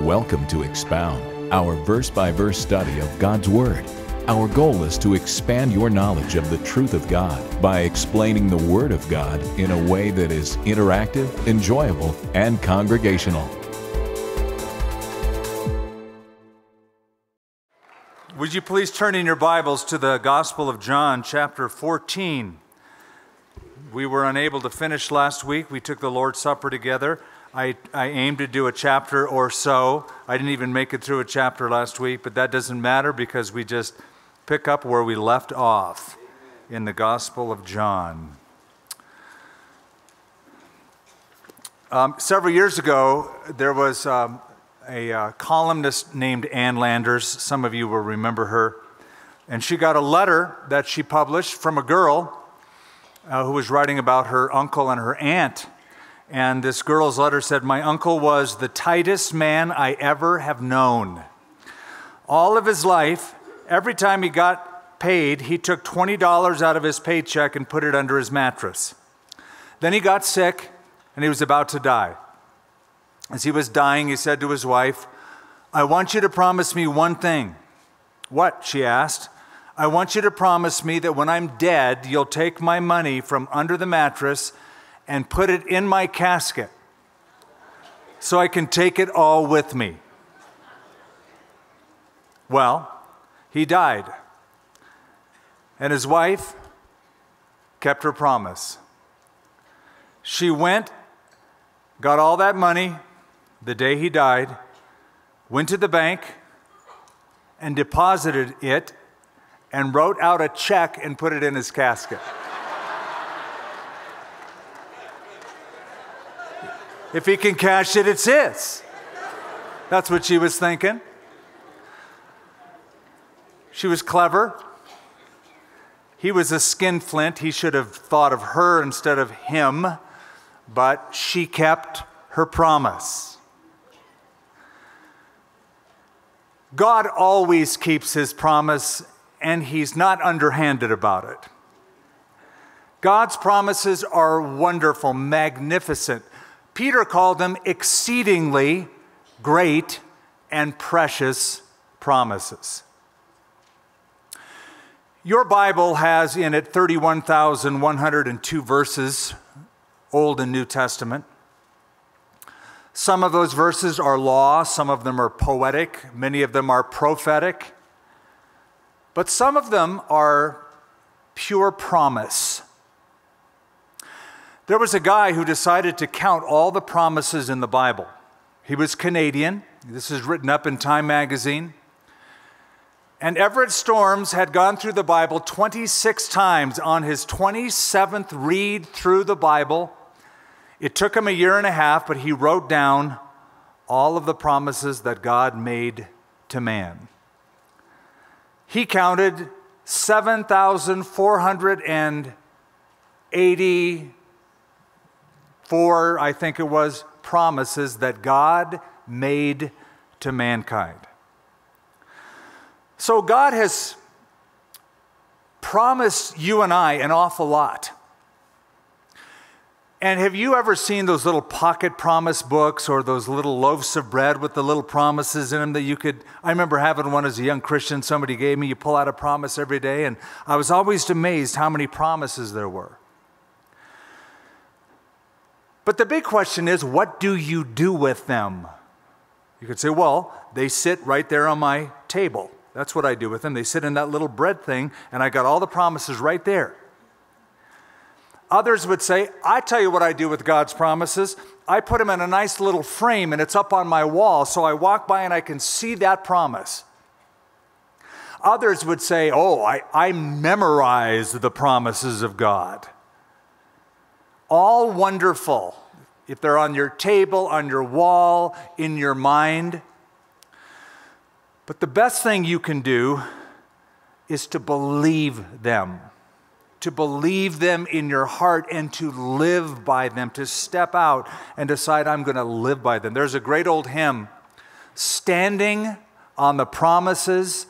Welcome to Expound, our verse-by-verse study of God's Word. Our goal is to expand your knowledge of the truth of God by explaining the Word of God in a way that is interactive, enjoyable, and congregational. Would you please turn in your Bibles to the Gospel of John, chapter 14. We were unable to finish last week. We took the Lord's Supper together. I aimed to do a chapter or so. I didn't even make it through a chapter last week, but that doesn't matter because we just pick up where we left off in the Gospel of John. Several years ago, there was a columnist named Ann Landers. Some of you will remember her. And she got a letter that she published from a girl who was writing about her uncle and her aunt. And this girl's letter said, "My uncle was the tightest man I ever have known. All of his life, every time he got paid, he took $20 out of his paycheck and put it under his mattress. Then he got sick and he was about to die. As he was dying, he said to his wife, 'I want you to promise me one thing.' 'What?' she asked. 'I want you to promise me that when I'm dead, you'll take my money from under the mattress and put it in my casket so I can take it all with me.' Well, he died, and his wife kept her promise. She went, got all that money the day he died, went to the bank and deposited it, and wrote out a check and put it in his casket." If he can cash it, it's his. That's what she was thinking. She was clever. He was a skinflint. He should have thought of her instead of him, but she kept her promise. God always keeps his promise, and he's not underhanded about it. God's promises are wonderful, magnificent. Peter called them exceedingly great and precious promises. Your Bible has in it 31,102 verses, Old and New Testament. Some of those verses are law, some of them are poetic, many of them are prophetic. But some of them are pure promise. There was a guy who decided to count all the promises in the Bible. He was Canadian. This is written up in Time magazine. And Everett Storms had gone through the Bible 26 times on his 27th read through the Bible. It took him a year and a half, but he wrote down all of the promises that God made to man. He counted 7,484, I think it was, promises that God made to mankind. So God has promised you and I an awful lot. And have you ever seen those little pocket promise books or those little loaves of bread with the little promises in them that you could... I remember having one as a young Christian somebody gave me. You pull out a promise every day, and I was always amazed how many promises there were. But the big question is, what do you do with them? You could say, well, they sit right there on my table. That's what I do with them. They sit in that little bread thing, and I got all the promises right there. Others would say, I tell you what I do with God's promises. I put them in a nice little frame and it's up on my wall so I walk by and I can see that promise. Others would say, oh, I memorized the promises of God. All wonderful if they're on your table, on your wall, in your mind. But the best thing you can do is to believe them. To believe them in your heart and to live by them, to step out and decide, I'm going to live by them. There's a great old hymn, "Standing on the Promises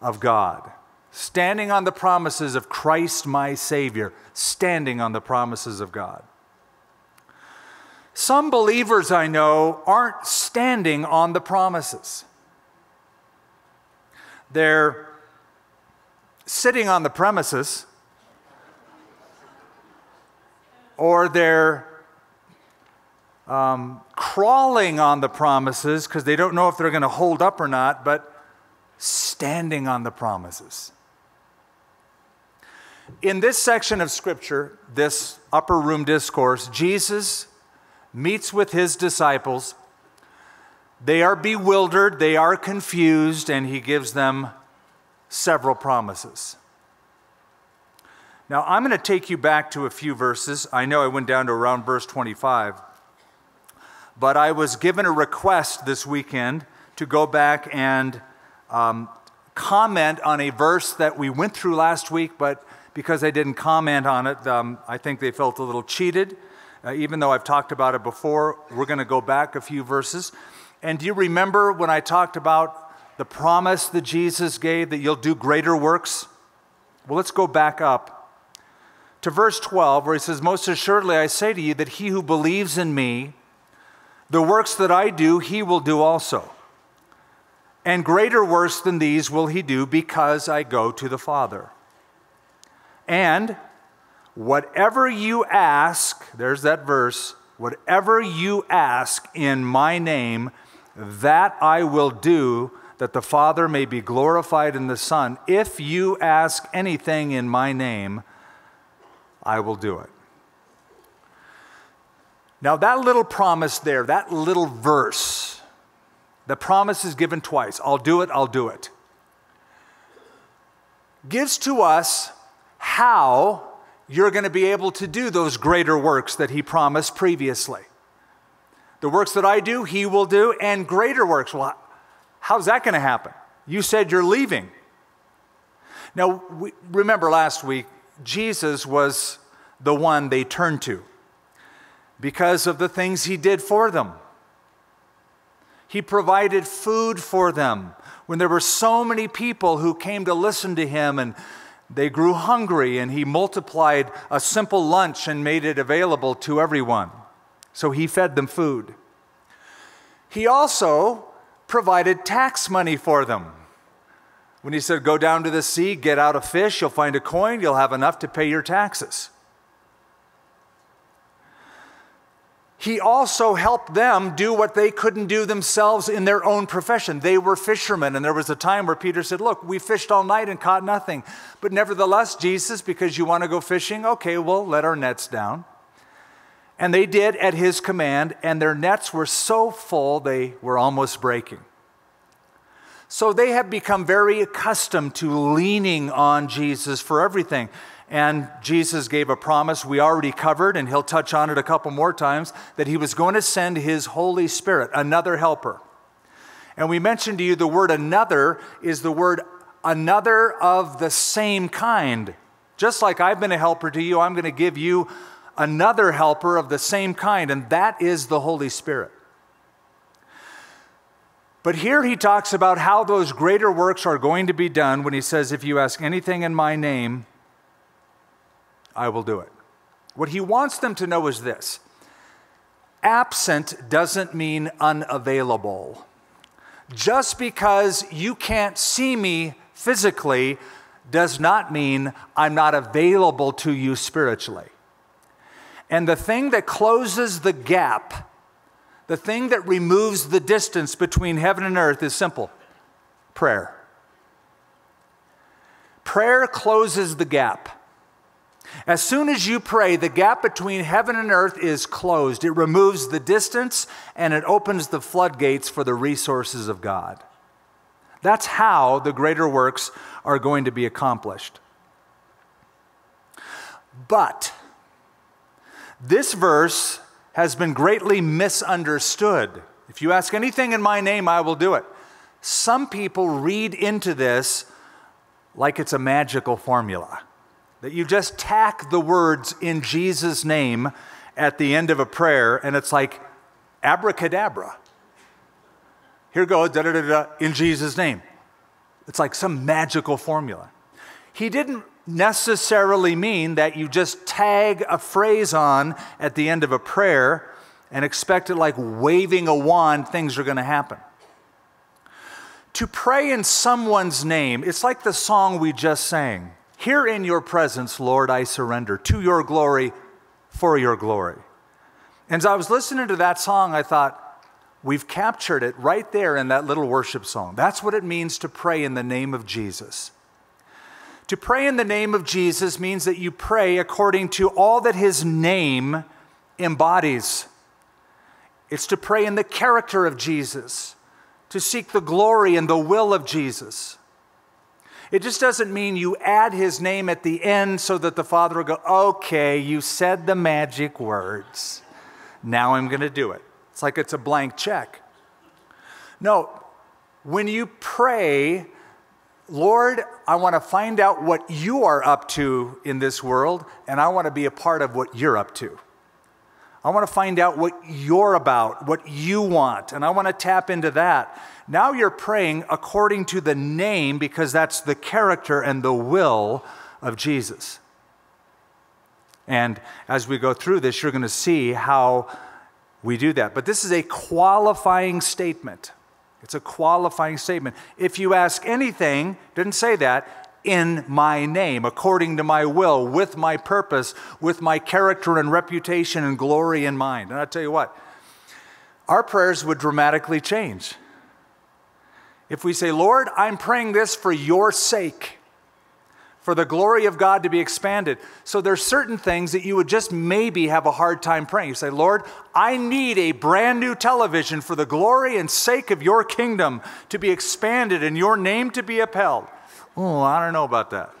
of God." Standing on the promises of Christ my Savior. Standing on the promises of God. Some believers I know aren't standing on the promises. They're sitting on the premises, or they're crawling on the promises because they don't know if they're going to hold up or not, but standing on the promises. In this section of Scripture, this Upper Room Discourse, Jesus meets with his disciples. They are bewildered, they are confused, and he gives them several promises. Now, I'm going to take you back to a few verses. I know I went down to around verse 25, but I was given a request this weekend to go back and comment on a verse that we went through last week, but because I didn't comment on it, I think they felt a little cheated. Even though I've talked about it before, we're going to go back a few verses. And do you remember when I talked about the promise that Jesus gave that you'll do greater works? Well, let's go back up to verse 12 where he says, "Most assuredly I say to you that he who believes in me, the works that I do, he will do also. And greater works than these will he do because I go to the Father. And whatever you ask," there's that verse, "whatever you ask in my name, that I will do, that the Father may be glorified in the Son. If you ask anything in my name, I will do it." Now that little promise there, that little verse, the promise is given twice, "I'll do it, I'll do it," gives to us how you're going to be able to do those greater works that he promised previously. The works that I do, he will do, and greater works. Well, how's that going to happen? You said you're leaving. Now, remember last week, Jesus was the one they turned to because of the things he did for them. He provided food for them when there were so many people who came to listen to him, and they grew hungry, and he multiplied a simple lunch and made it available to everyone. So he fed them food. He also provided tax money for them. When he said, "Go down to the sea, get out a fish, you'll find a coin, you'll have enough to pay your taxes." He also helped them do what they couldn't do themselves in their own profession. They were fishermen, and there was a time where Peter said, "Look, we fished all night and caught nothing. But nevertheless, Jesus, because you want to go fishing, okay, we'll let our nets down." And they did at his command, and their nets were so full they were almost breaking. So they have become very accustomed to leaning on Jesus for everything. And Jesus gave a promise we already covered, and he'll touch on it a couple more times, that he was going to send his Holy Spirit, another helper. And we mentioned to you the word "another" is the word "another of the same kind." Just like I've been a helper to you, I'm going to give you another helper of the same kind, and that is the Holy Spirit. But here he talks about how those greater works are going to be done when he says, "If you ask anything in my name, I will do it." What he wants them to know is this: absent doesn't mean unavailable. Just because you can't see me physically does not mean I'm not available to you spiritually. And the thing that closes the gap, the thing that removes the distance between heaven and earth, is simple: prayer. Prayer closes the gap. As soon as you pray, the gap between heaven and earth is closed. It removes the distance, and it opens the floodgates for the resources of God. That's how the greater works are going to be accomplished. But this verse has been greatly misunderstood. "If you ask anything in my name, I will do it." Some people read into this like it's a magical formula, that you just tack the words "in Jesus' name" at the end of a prayer, and it's like abracadabra. Here goes, da da da da, in Jesus' name. It's like some magical formula. He didn't necessarily mean that you just tag a phrase on at the end of a prayer and expect it like waving a wand, things are going to happen. To pray in someone's name, it's like the song we just sang. Here in your presence, Lord, I surrender to your glory, for your glory. And as I was listening to that song, I thought, we've captured it right there in that little worship song. That's what it means to pray in the name of Jesus. To pray in the name of Jesus means that you pray according to all that his name embodies. It's to pray in the character of Jesus, to seek the glory and the will of Jesus. It just doesn't mean you add his name at the end so that the Father will go, okay, you said the magic words. Now I'm going to do it. It's like it's a blank check. No, when you pray, Lord, I want to find out what you are up to in this world, and I want to be a part of what you're up to. I want to find out what you're about, what you want, and I want to tap into that. Now you're praying according to the name, because that's the character and the will of Jesus. And as we go through this, you're going to see how we do that. But this is a qualifying statement. It's a qualifying statement. If you ask anything, didn't say that, in my name, according to my will, with my purpose, with my character and reputation and glory in mind. And I'll tell you what, our prayers would dramatically change. If we say, Lord, I'm praying this for your sake, for the glory of God to be expanded. So there's certain things that you would just maybe have a hard time praying. You say, Lord, I need a brand new television for the glory and sake of your kingdom to be expanded and your name to be upheld. Oh, I don't know about that.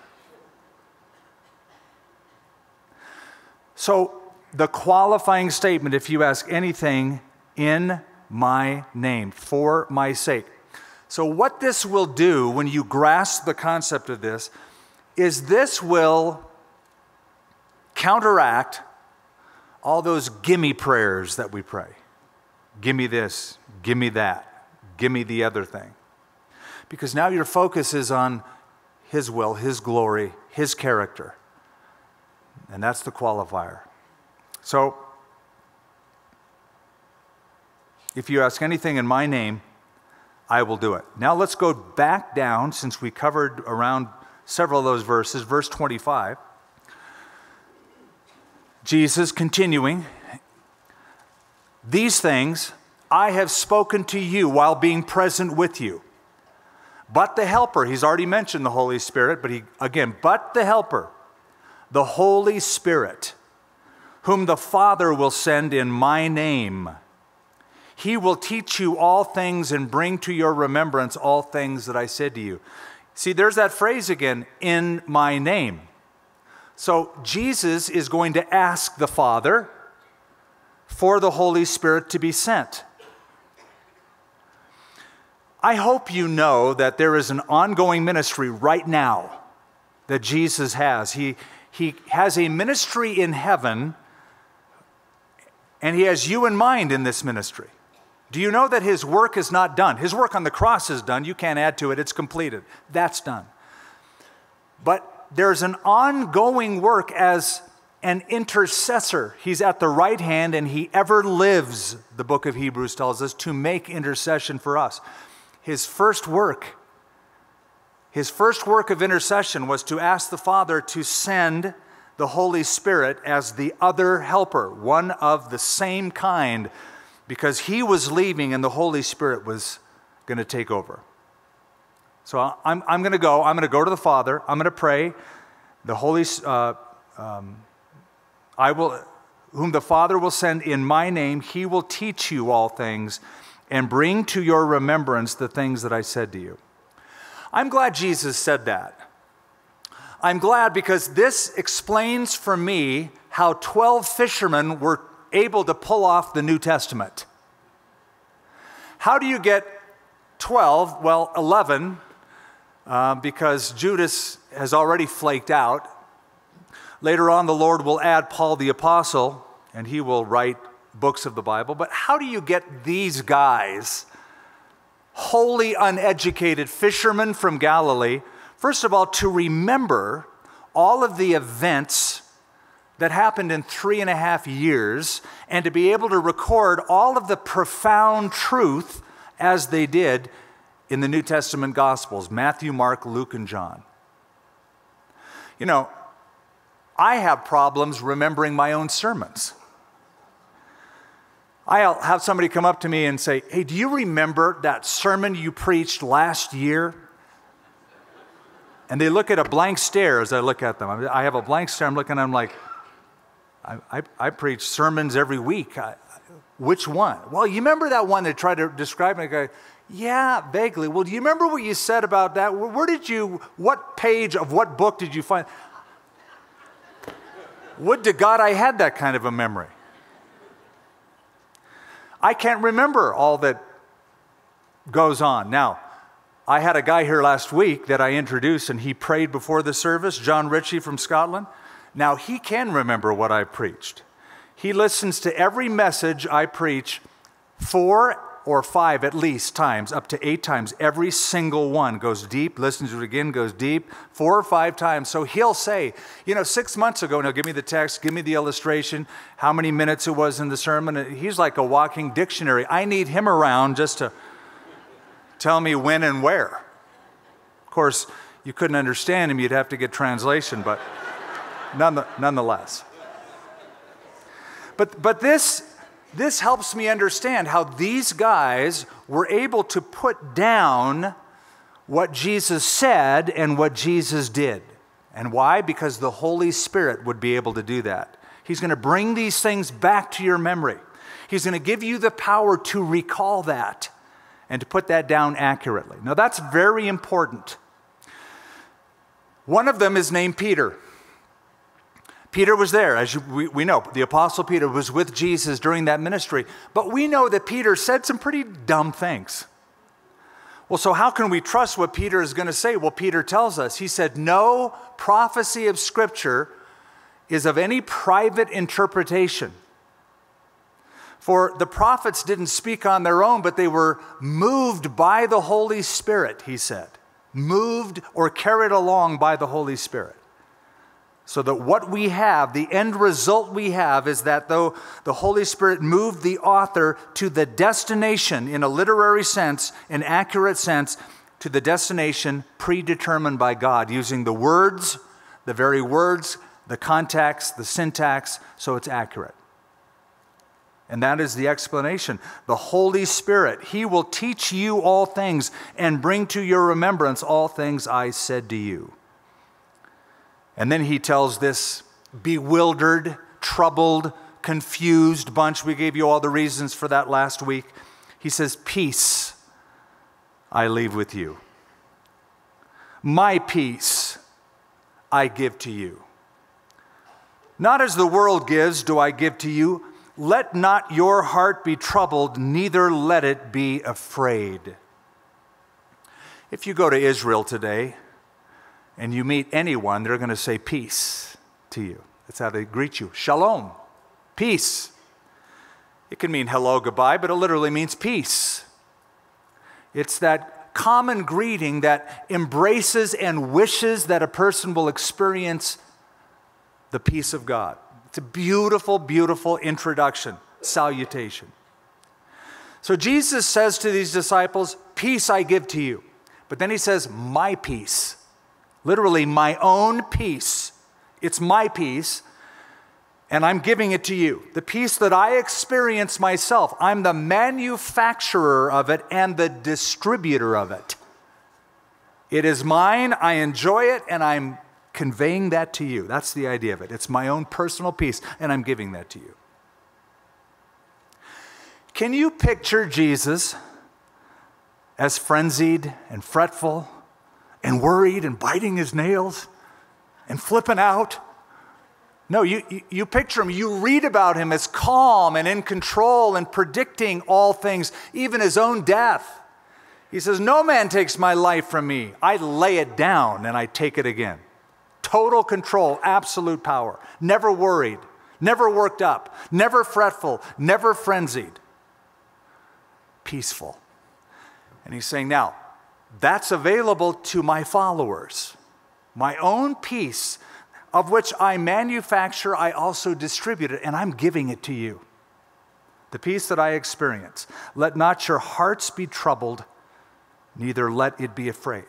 So the qualifying statement, if you ask anything in my name, for my sake. So what this will do when you grasp the concept of this is this will counteract all those gimme prayers that we pray. Gimme this, gimme that, gimme the other thing. Because now your focus is on his will, his glory, his character. And that's the qualifier. So, if you ask anything in my name, I will do it. Now let's go back down, since we covered around several of those verses. Verse 25, Jesus continuing, these things I have spoken to you while being present with you. But the Helper, he's already mentioned the Holy Spirit, but but the Helper, the Holy Spirit, whom the Father will send in my name. He will teach you all things and bring to your remembrance all things that I said to you. See, there's that phrase again, in my name. So Jesus is going to ask the Father for the Holy Spirit to be sent. I hope you know that there is an ongoing ministry right now that Jesus has. He has a ministry in heaven, and he has you in mind in this ministry. Do you know that his work is not done? His work on the cross is done. You can't add to it. It's completed. That's done. But there's an ongoing work as an intercessor. He's at the right hand, and he ever lives, the book of Hebrews tells us, to make intercession for us. His first work of intercession was to ask the Father to send the Holy Spirit as the other helper, one of the same kind, because he was leaving and the Holy Spirit was going to take over. So I'm going to go to the Father. I'm going to pray. The Holy, whom the Father will send in my name, he will teach you all things and bring to your remembrance the things that I said to you. I'm glad Jesus said that. I'm glad because this explains for me how 12 fishermen were able to pull off the New Testament. How do you get 12? Well, 11, because Judas has already flaked out. Later on, the Lord will add Paul the Apostle, and he will write books of the Bible. But how do you get these guys, wholly uneducated fishermen from Galilee, first of all, to remember all of the events that happened in 3.5 years, and to be able to record all of the profound truth as they did in the New Testament Gospels, Matthew, Mark, Luke, and John. You know, I have problems remembering my own sermons. I'll have somebody come up to me and say, hey, do you remember that sermon you preached last year? And they look at a blank stare as I look at them. I have a blank stare. I'm looking at them like, I preach sermons every week. Which one? Well, you remember that one they tried to describe? And I go, yeah, vaguely. Well, do you remember what you said about that? Where did you, what page of what book did you find? Would to God I had that kind of a memory. I can't remember all that goes on. Now, I had a guy here last week that I introduced, and he prayed before the service, John Ritchie from Scotland. Now, he can remember what I preached. He listens to every message I preach 4 or 5 at least times, up to 8 times. Every single one goes deep, listens to it again, goes deep, 4 or 5 times. So he'll say, you know, 6 months ago, now give me the text, give me the illustration, how many minutes it was in the sermon. He's like a walking dictionary. I need him around just to tell me when and where. Of course, you couldn't understand him. You'd have to get translation, but nonetheless. But this helps me understand how these guys were able to put down what Jesus said and what Jesus did. And why? Because the Holy Spirit would be able to do that. He's going to bring these things back to your memory. He's going to give you the power to recall that and to put that down accurately. Now, that's very important. One of them is named Peter. Peter was there, as we know. The Apostle Peter was with Jesus during that ministry. But we know that Peter said some pretty dumb things. Well, so how can we trust what Peter is going to say? Well, Peter tells us. He said, no prophecy of Scripture is of any private interpretation. For the prophets didn't speak on their own, but they were moved by the Holy Spirit, he said. Moved or carried along by the Holy Spirit. So that what we have, the end result we have, is that though the Holy Spirit moved the author to the destination, in a literary sense, an accurate sense, to the destination predetermined by God, using the words, the very words, the context, the syntax, so it's accurate. And that is the explanation. The Holy Spirit, He will teach you all things and bring to your remembrance all things I said to you. And then he tells this bewildered, troubled, confused bunch. We gave you all the reasons for that last week. He says, peace I leave with you. My peace I give to you. Not as the world gives do I give to you. Let not your heart be troubled, neither let it be afraid. If you go to Israel today, and you meet anyone, they're going to say peace to you. That's how they greet you. Shalom, peace. It can mean hello, goodbye, but it literally means peace. It's that common greeting that embraces and wishes that a person will experience the peace of God. It's a beautiful, beautiful introduction, salutation. So Jesus says to these disciples, peace I give to you. But then he says, my peace. Literally, my own peace. It's my peace, and I'm giving it to you. The peace that I experience myself. I'm the manufacturer of it and the distributor of it. It is mine, I enjoy it, and I'm conveying that to you. That's the idea of it. It's my own personal peace, and I'm giving that to you. Can you picture Jesus as frenzied and fretful? And worried and biting his nails and flipping out? No, you picture him, you read about him as calm and in control and predicting all things, even his own death. He says, no man takes my life from me. I lay it down and I take it again. Total control, absolute power. Never worried, never worked up, never fretful, never frenzied. Peaceful. And he's saying, now, that's available to my followers. My own peace. of which I manufacture, I also distribute it, and I'm giving it to you. The peace that I experience, let not your hearts be troubled, neither let it be afraid.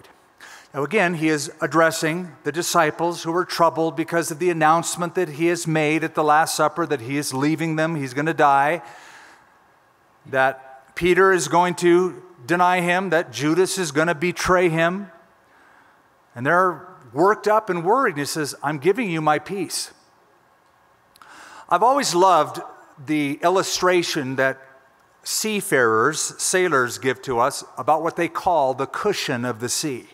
Now again, he is addressing the disciples who are troubled because of the announcement that he has made at the Last Supper that he is leaving them, he's going to die, that Peter is going to deny him, that Judas is going to betray him. And they're worked up and worried. He says, I'm giving you my peace. I've always loved the illustration that seafarers, sailors give to us about what they call the cushion of the sea.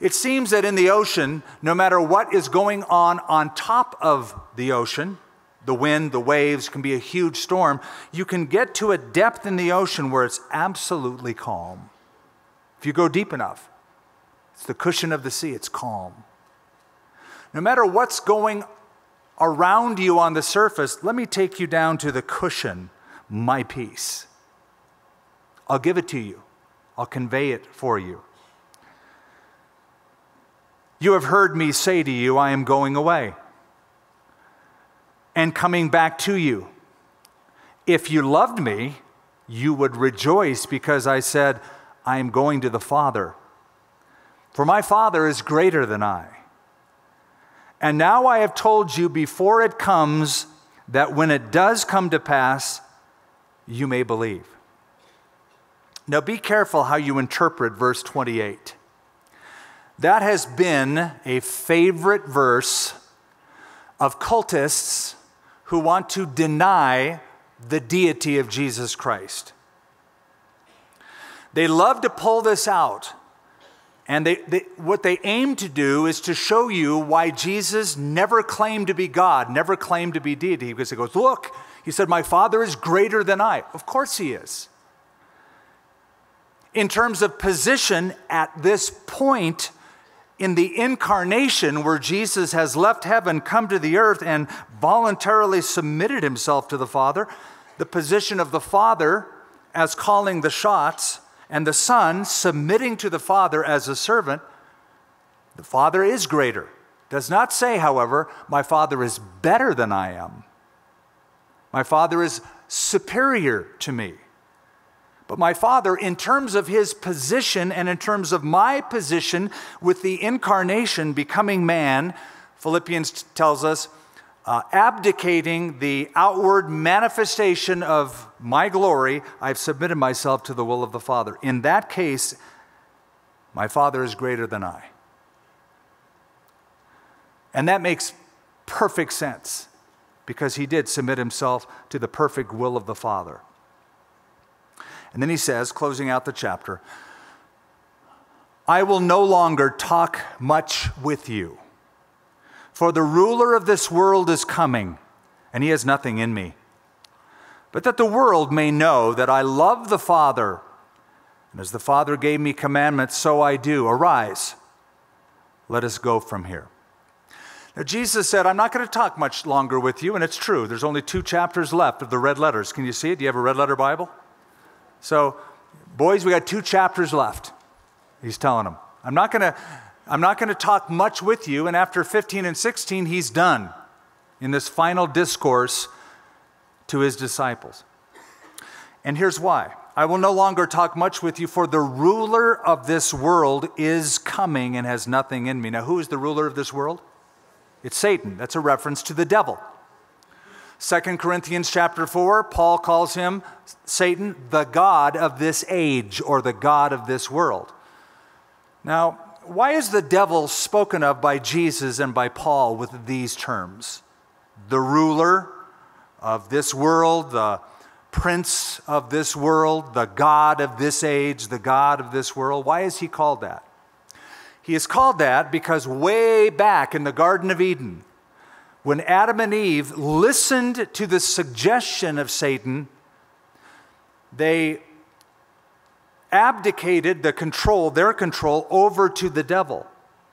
It seems that in the ocean, no matter what is going on top of the ocean, the wind, the waves, can be a huge storm, you can get to a depth in the ocean where it's absolutely calm. If you go deep enough, it's the cushion of the sea, it's calm. No matter what's going around you on the surface, let me take you down to the cushion, my peace. I'll give it to you. I'll convey it for you. You have heard me say to you, I am going away and coming back to you. If you loved me, you would rejoice because I said, I am going to the Father. For my Father is greater than I. And now I have told you before it comes, that when it does come to pass, you may believe. Now be careful how you interpret verse 28. That has been a favorite verse of cultists who want to deny the deity of Jesus Christ. They love to pull this out. And what they aim to do is to show you why Jesus never claimed to be God, never claimed to be deity. Because he goes, look, he said, my Father is greater than I. Of course he is. In terms of position at this point in the incarnation where Jesus has left heaven, come to the earth, and voluntarily submitted himself to the Father, the position of the Father as calling the shots, and the Son submitting to the Father as a servant, the Father is greater. Does not say, however, my Father is better than I am. My Father is superior to me. But my Father, in terms of his position and in terms of my position with the incarnation, becoming man, Philippians tells us, abdicating the outward manifestation of my glory, I've submitted myself to the will of the Father. In that case, my Father is greater than I. And that makes perfect sense because he did submit himself to the perfect will of the Father. And then he says, closing out the chapter, I will no longer talk much with you. For the ruler of this world is coming, and he has nothing in me. But that the world may know that I love the Father, and as the Father gave me commandments, so I do. Arise, let us go from here. Now Jesus said, I'm not going to talk much longer with you, and it's true. There's only 2 chapters left of the red letters. Can you see it? Do you have a red letter Bible? So, boys, we got 2 chapters left. He's telling them, I'm not going to talk much with you. And after 15 and 16, he's done in this final discourse to his disciples. And here's why. I will no longer talk much with you, for the ruler of this world is coming and has nothing in me. Now, who is the ruler of this world? It's Satan. That's a reference to the devil. 2 Corinthians chapter 4, Paul calls him, Satan, the god of this age or the god of this world. Now, why is the devil spoken of by Jesus and by Paul with these terms? The ruler of this world, the prince of this world, the god of this age, the god of this world. Why is he called that? He is called that because way back in the Garden of Eden, when Adam and Eve listened to the suggestion of Satan, they abdicated their control over to the devil.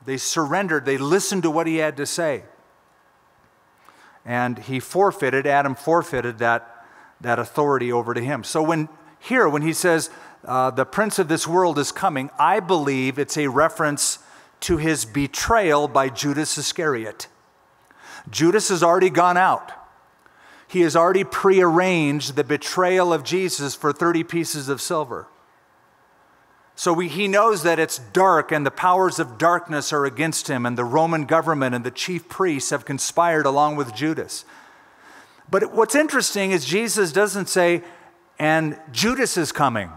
They surrendered. They listened to what he had to say. And Adam forfeited that authority over to him. So when he says, the prince of this world is coming, I believe it's a reference to his betrayal by Judas Iscariot. Judas has already gone out. He has already prearranged the betrayal of Jesus for 30 pieces of silver. So he knows that it's dark and the powers of darkness are against him, and the Roman government and the chief priests have conspired along with Judas. But what's interesting is Jesus doesn't say, and Judas is coming,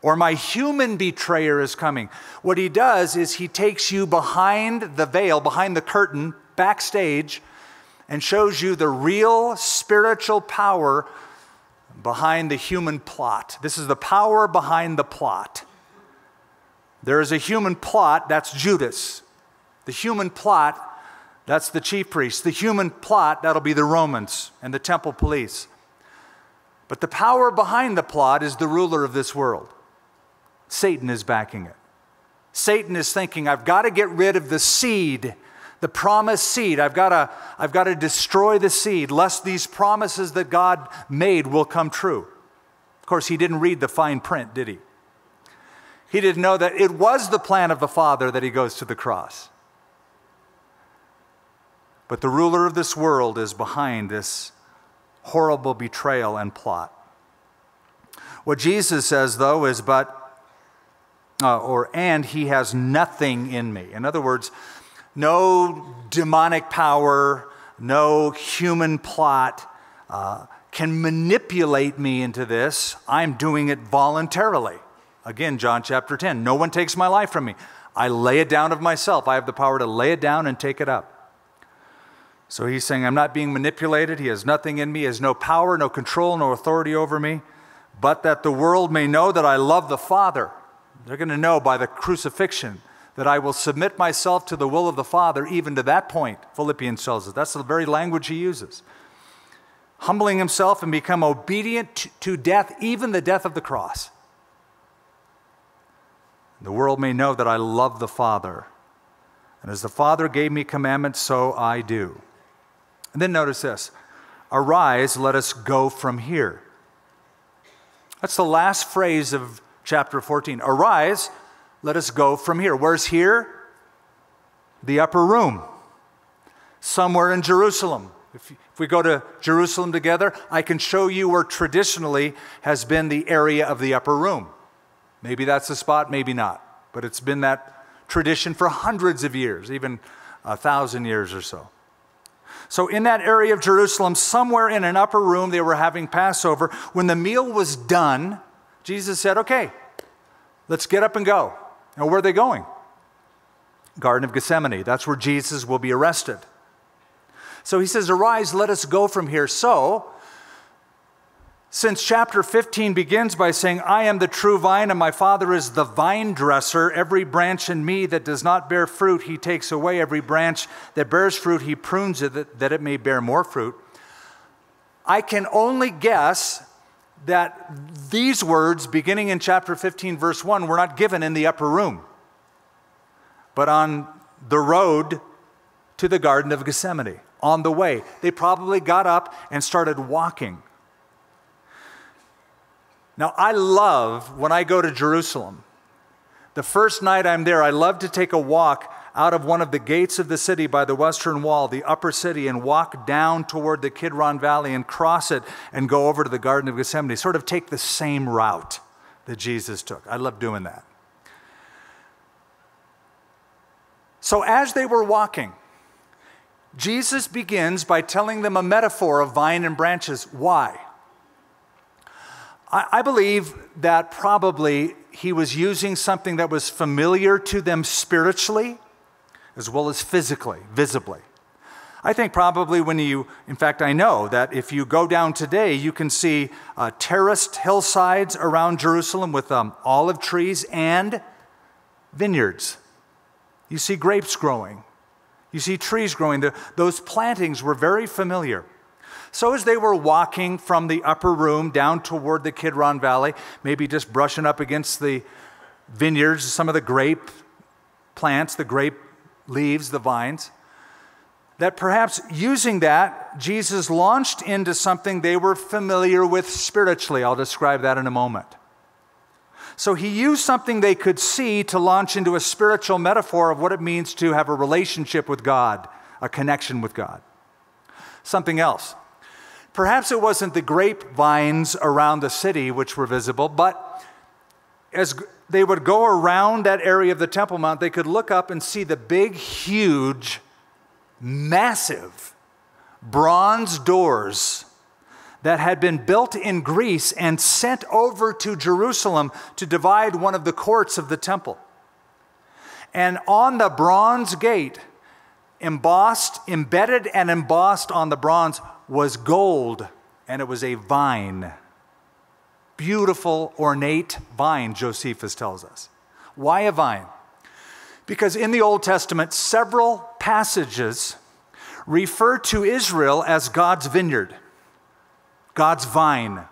or my human betrayer is coming. What he does is he takes you behind the veil, behind the curtain, backstage, and shows you the real spiritual power behind the human plot. This is the power behind the plot. There is a human plot, that's Judas. The human plot, that's the chief priests. The human plot, that'll be the Romans and the temple police. But the power behind the plot is the ruler of this world. Satan is backing it. Satan is thinking, I've got to get rid of the seed, the promised seed. I've got to destroy the seed, lest these promises that God made will come true. Of course, he didn't read the fine print, did he? He didn't know that it was the plan of the Father that he goes to the cross. But the ruler of this world is behind this horrible betrayal and plot. What Jesus says, though, is and he has nothing in me. In other words, no demonic power, no human plot can manipulate me into this. I'm doing it voluntarily. Again, John chapter 10, no one takes my life from me. I lay it down of myself. I have the power to lay it down and take it up. So he's saying, I'm not being manipulated. He has nothing in me. He has no power, no control, no authority over me, but that the world may know that I love the Father. They're going to know by the crucifixion that I will submit myself to the will of the Father, even to that point, Philippians tells us. That's the very language he uses. Humbling himself and become obedient to death, even the death of the cross. The world may know that I love the Father. And as the Father gave me commandment, so I do. And then notice this. Arise, let us go from here. That's the last phrase of chapter 14. Arise, let us go from here. Where's here? The upper room. Somewhere in Jerusalem. If we go to Jerusalem together, I can show you where traditionally has been the area of the upper room. Maybe that's the spot, maybe not. But it's been that tradition for hundreds of years, even 1,000 years or so. So in that area of Jerusalem, somewhere in an upper room, they were having Passover. When the meal was done, Jesus said, okay, let's get up and go. Now, where are they going? Garden of Gethsemane. That's where Jesus will be arrested. So he says, arise, let us go from here. So, since chapter 15 begins by saying, I am the true vine and my Father is the vine dresser. Every branch in me that does not bear fruit, he takes away. Every branch that bears fruit, he prunes it that it may bear more fruit. I can only guess that these words, beginning in chapter 15, verse 1, were not given in the upper room, but on the road to the Garden of Gethsemane, on the way. They probably got up and started walking. Now, I love, when I go to Jerusalem, the first night I'm there, I love to take a walk out of one of the gates of the city by the western wall, the upper city, and walk down toward the Kidron Valley and cross it and go over to the Garden of Gethsemane. Sort of take the same route that Jesus took. I love doing that. So as they were walking, Jesus begins by telling them a metaphor of vine and branches. Why? I believe that probably he was using something that was familiar to them spiritually, as well as physically, visibly. I think probably when you, in fact, I know that if you go down today, you can see terraced hillsides around Jerusalem with olive trees and vineyards. You see grapes growing. You see trees growing. Those plantings were very familiar. So as they were walking from the upper room down toward the Kidron Valley, maybe just brushing up against the vineyards, some of the grape plants, the grape leaves, the vines, that perhaps using that, Jesus launched into something they were familiar with spiritually. I'll describe that in a moment. So he used something they could see to launch into a spiritual metaphor of what it means to have a relationship with God, a connection with God. Something else. Perhaps it wasn't the grapevines around the city which were visible, but as they would go around that area of the Temple Mount, they could look up and see the big, huge, massive bronze doors that had been built in Greece and sent over to Jerusalem to divide one of the courts of the temple. And on the bronze gate, embedded and embossed on the bronze, was gold, and it was a vine. Beautiful, ornate vine, Josephus tells us. Why a vine? Because in the Old Testament, several passages refer to Israel as God's vineyard, God's vine.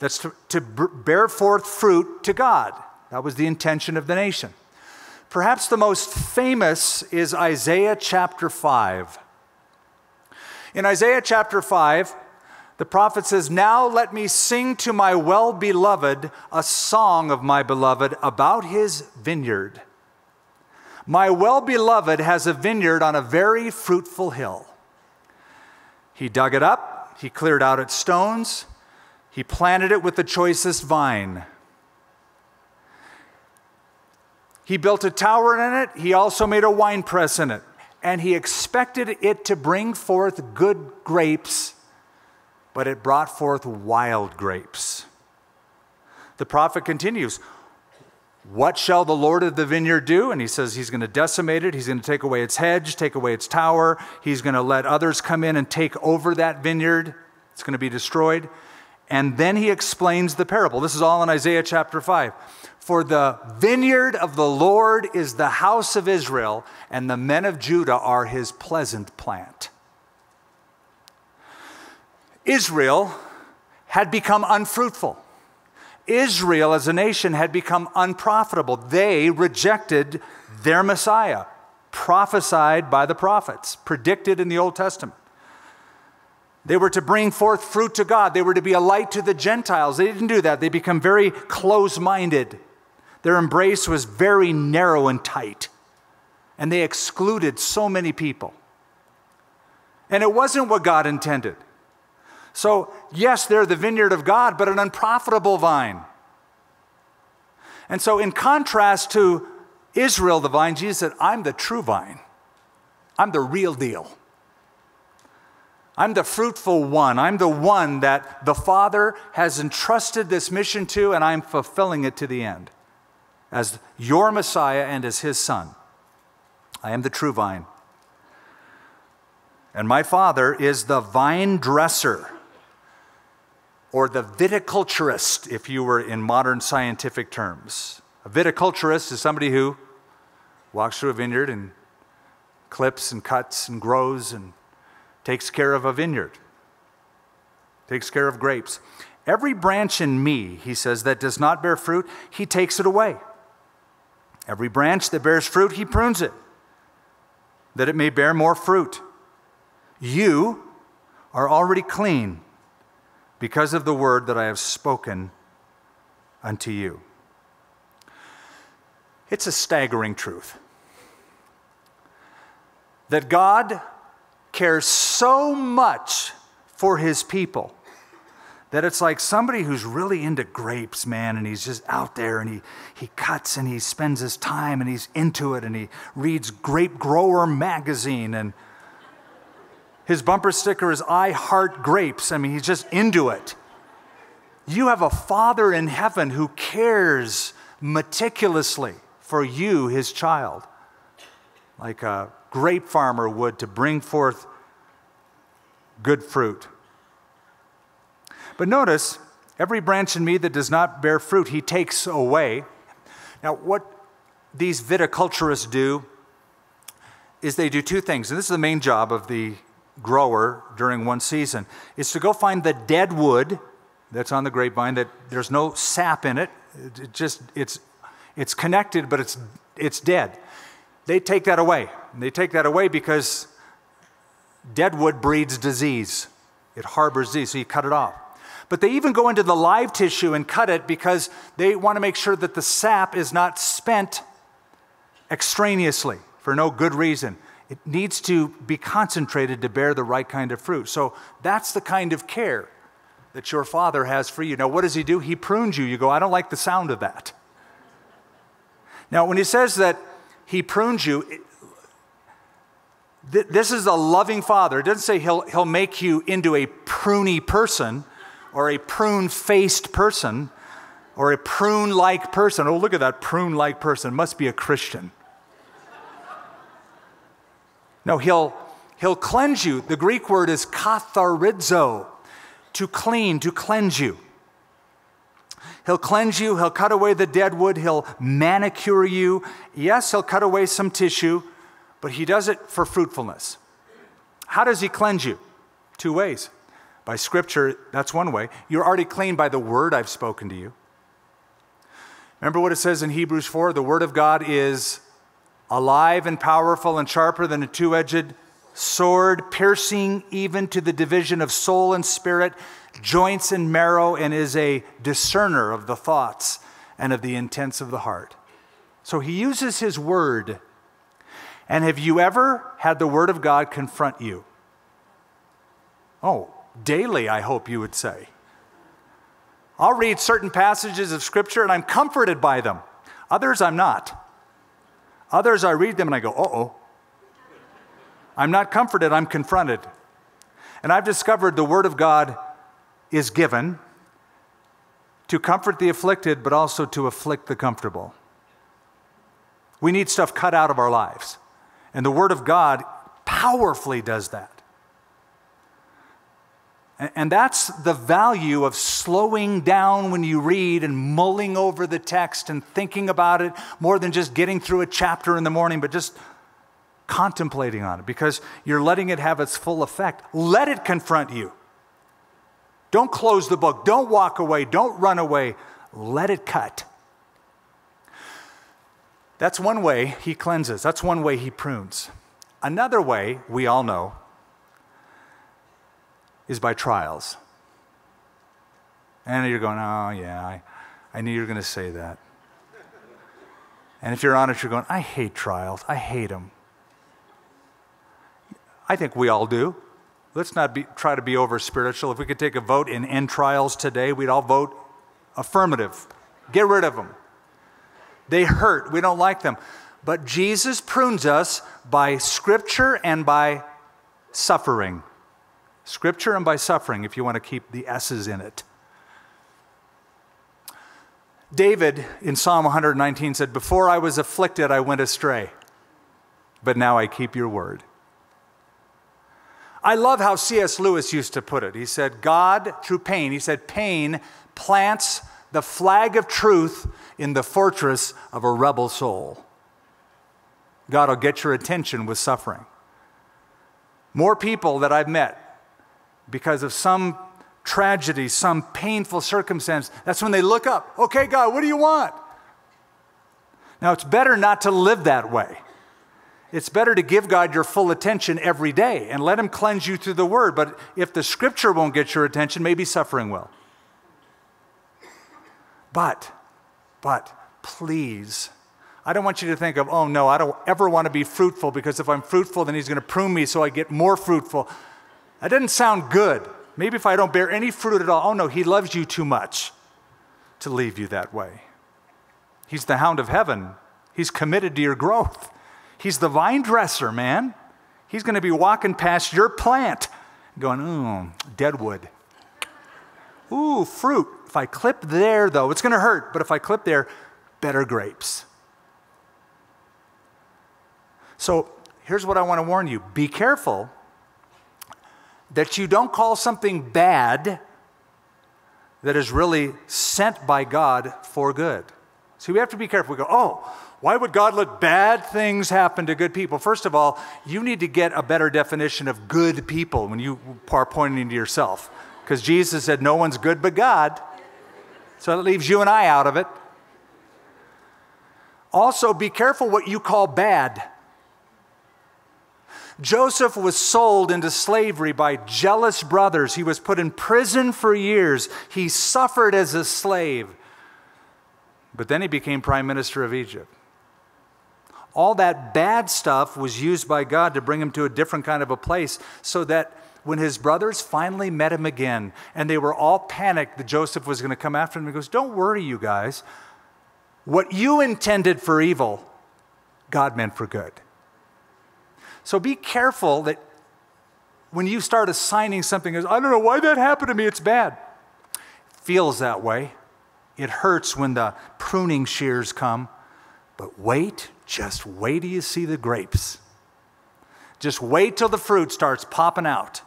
That's to bear forth fruit to God. That was the intention of the nation. Perhaps the most famous is Isaiah chapter 5. In Isaiah chapter 5, the prophet says, "Now let me sing to my well-beloved a song of my beloved about his vineyard. My well-beloved has a vineyard on a very fruitful hill. He dug it up, he cleared out its stones, he planted it with the choicest vine. He built a tower in it, he also made a winepress in it, and he expected it to bring forth good grapes, but it brought forth wild grapes." The prophet continues, "What shall the Lord of the vineyard do?" And he says he's going to decimate it, he's going to take away its hedge, take away its tower, he's going to let others come in and take over that vineyard, it's going to be destroyed. And then he explains the parable. This is all in Isaiah chapter 5. "For the vineyard of the Lord is the house of Israel, and the men of Judah are his pleasant plant." Israel had become unfruitful. Israel as a nation had become unprofitable. They rejected their Messiah, prophesied by the prophets, predicted in the Old Testament. They were to bring forth fruit to God. They were to be a light to the Gentiles. They didn't do that. They become very close-minded. Their embrace was very narrow and tight, and they excluded so many people. And it wasn't what God intended. So, yes, they're the vineyard of God, but an unprofitable vine. And so in contrast to Israel, the vine, Jesus said, "I'm the true vine. I'm the real deal. I'm the fruitful one. I'm the one that the Father has entrusted this mission to, and I'm fulfilling it to the end as your Messiah and as his son. I am the true vine. And my Father is the vine dresser," or the viticulturist, if you were in modern scientific terms. A viticulturist is somebody who walks through a vineyard and clips and cuts and grows and takes care of a vineyard, takes care of grapes. "Every branch in me," he says, "that does not bear fruit, he takes it away. Every branch that bears fruit, he prunes it, that it may bear more fruit. You are already clean because of the word that I have spoken unto you." It's a staggering truth that God cares so much for his people that it's like somebody who's really into grapes, man, and he's just out there and he cuts and he spends his time and he's into it and he reads Grape Grower magazine and his bumper sticker is "I heart grapes." I mean, he's just into it. You have a Father in heaven who cares meticulously for you, his child, like a grape farmer would, to bring forth good fruit. But notice, "every branch in me that does not bear fruit, he takes away." Now, what these viticulturists do is they do two things, and this is the main job of the grower during one season, is to go find the dead wood that's on the grapevine, that there's no sap in it, it's connected, but it's dead. They take that away. And they take that away because dead wood breeds disease. It harbors disease, so you cut it off. But they even go into the live tissue and cut it because they want to make sure that the sap is not spent extraneously for no good reason. It needs to be concentrated to bear the right kind of fruit. So that's the kind of care that your Father has for you. Now, what does He do? He prunes you. You go, I don't like the sound of that. Now, when He says that He prunes you, this is a loving Father. It doesn't say He'll make you into a pruny person or a prune-faced person or a prune-like person. Oh, look at that prune-like person. Must be a Christian. No, He'll cleanse you. The Greek word is katharizo, to clean, to cleanse you. He'll cleanse you. He'll cut away the dead wood. He'll manicure you. Yes, He'll cut away some tissue, but He does it for fruitfulness. How does He cleanse you? Two ways. By Scripture, that's one way. You're already clean by the word I've spoken to you. Remember what it says in Hebrews 4? The word of God is alive and powerful and sharper than a two-edged sword, piercing even to the division of soul and spirit, joints and marrow, and is a discerner of the thoughts and of the intents of the heart. So He uses His word. And have you ever had the word of God confront you? Oh, daily, I hope you would say. I'll read certain passages of Scripture and I'm comforted by them. Others I'm not. Others I read them and I go, uh-oh. I'm not comforted, I'm confronted. And I've discovered the word of God is given to comfort the afflicted, but also to afflict the comfortable. We need stuff cut out of our lives. And the word of God powerfully does that. And that's the value of slowing down when you read and mulling over the text and thinking about it more than just getting through a chapter in the morning, but just contemplating on it because you're letting it have its full effect. Let it confront you. Don't close the book. Don't walk away. Don't run away. Let it cut. That's one way He cleanses. That's one way He prunes. Another way we all know is by trials. And you're going, oh yeah, I knew you were going to say that. And if you're honest, you're going, I hate trials. I hate them. I think we all do. Let's not try to be over-spiritual. If we could take a vote and end trials today, we'd all vote affirmative. Get rid of them. They hurt. We don't like them. But Jesus prunes us by Scripture and by suffering. Scripture and by suffering, if you want to keep the S's in it. David in Psalm 119 said, before I was afflicted, I went astray, but now I keep your word. I love how C.S. Lewis used to put it. He said, God, through pain, he said, pain plants the flag of truth in the fortress of a rebel soul. God will get your attention with suffering. More people that I've met, because of some tragedy, some painful circumstance, that's when they look up. Okay, God, what do you want? Now, it's better not to live that way. It's better to give God your full attention every day and let Him cleanse you through the Word. But if the Scripture won't get your attention, maybe suffering will. But, please, I don't want you to think of, oh, no, I don't ever want to be fruitful because if I'm fruitful, then He's going to prune me so I get more fruitful. That doesn't sound good. Maybe if I don't bear any fruit at all, oh no, He loves you too much to leave you that way. He's the hound of heaven. He's committed to your growth. He's the vine dresser, man. He's going to be walking past your plant going, ooh, deadwood. Ooh, fruit. If I clip there, though, it's going to hurt. But if I clip there, better grapes. So here's what I want to warn you. Be careful that you don't call something bad that is really sent by God for good. See, we have to be careful. We go, oh, why would God let bad things happen to good people? First of all, you need to get a better definition of good people when you are pointing to yourself. Because Jesus said, no one's good but God. So that leaves you and I out of it. Also, be careful what you call bad. Joseph was sold into slavery by jealous brothers. He was put in prison for years. He suffered as a slave. But then he became prime minister of Egypt. All that bad stuff was used by God to bring him to a different kind of a place, so that when his brothers finally met him again and they were all panicked that Joseph was going to come after him, he goes, "Don't worry, you guys. What you intended for evil, God meant for good." So be careful that when you start assigning something as, "I don't know why that happened to me, it's bad." It feels that way. It hurts when the pruning shears come. But wait, just wait till you see the grapes. Just wait till the fruit starts popping out.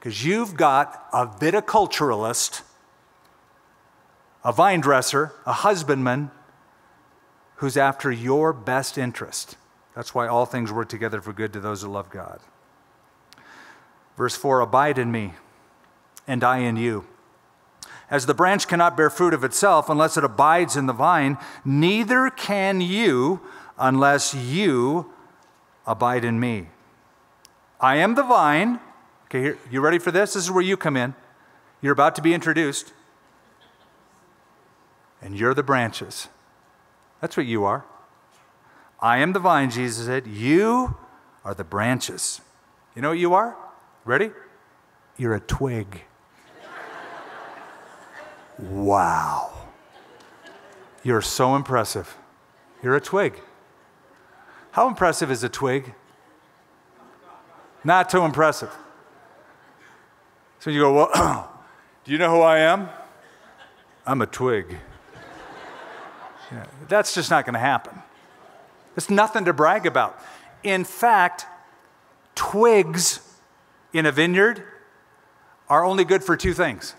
Because you've got a viticulturalist, a vine dresser, a husbandman, who's after your best interest. That's why all things work together for good to those who love God. Verse 4, "Abide in me, and I in you. As the branch cannot bear fruit of itself unless it abides in the vine, neither can you unless you abide in me. I am the vine." Okay, here, you ready for this? This is where you come in. You're about to be introduced. And you're the branches. That's what you are. "I am the vine," Jesus said. "You are the branches." You know what you are? Ready? You're a twig. Wow. You're so impressive. You're a twig. How impressive is a twig? Not too impressive. So you go, "Well, do you know who I am? I'm a twig." Yeah, that's just not going to happen. There's nothing to brag about. In fact, twigs in a vineyard are only good for two things: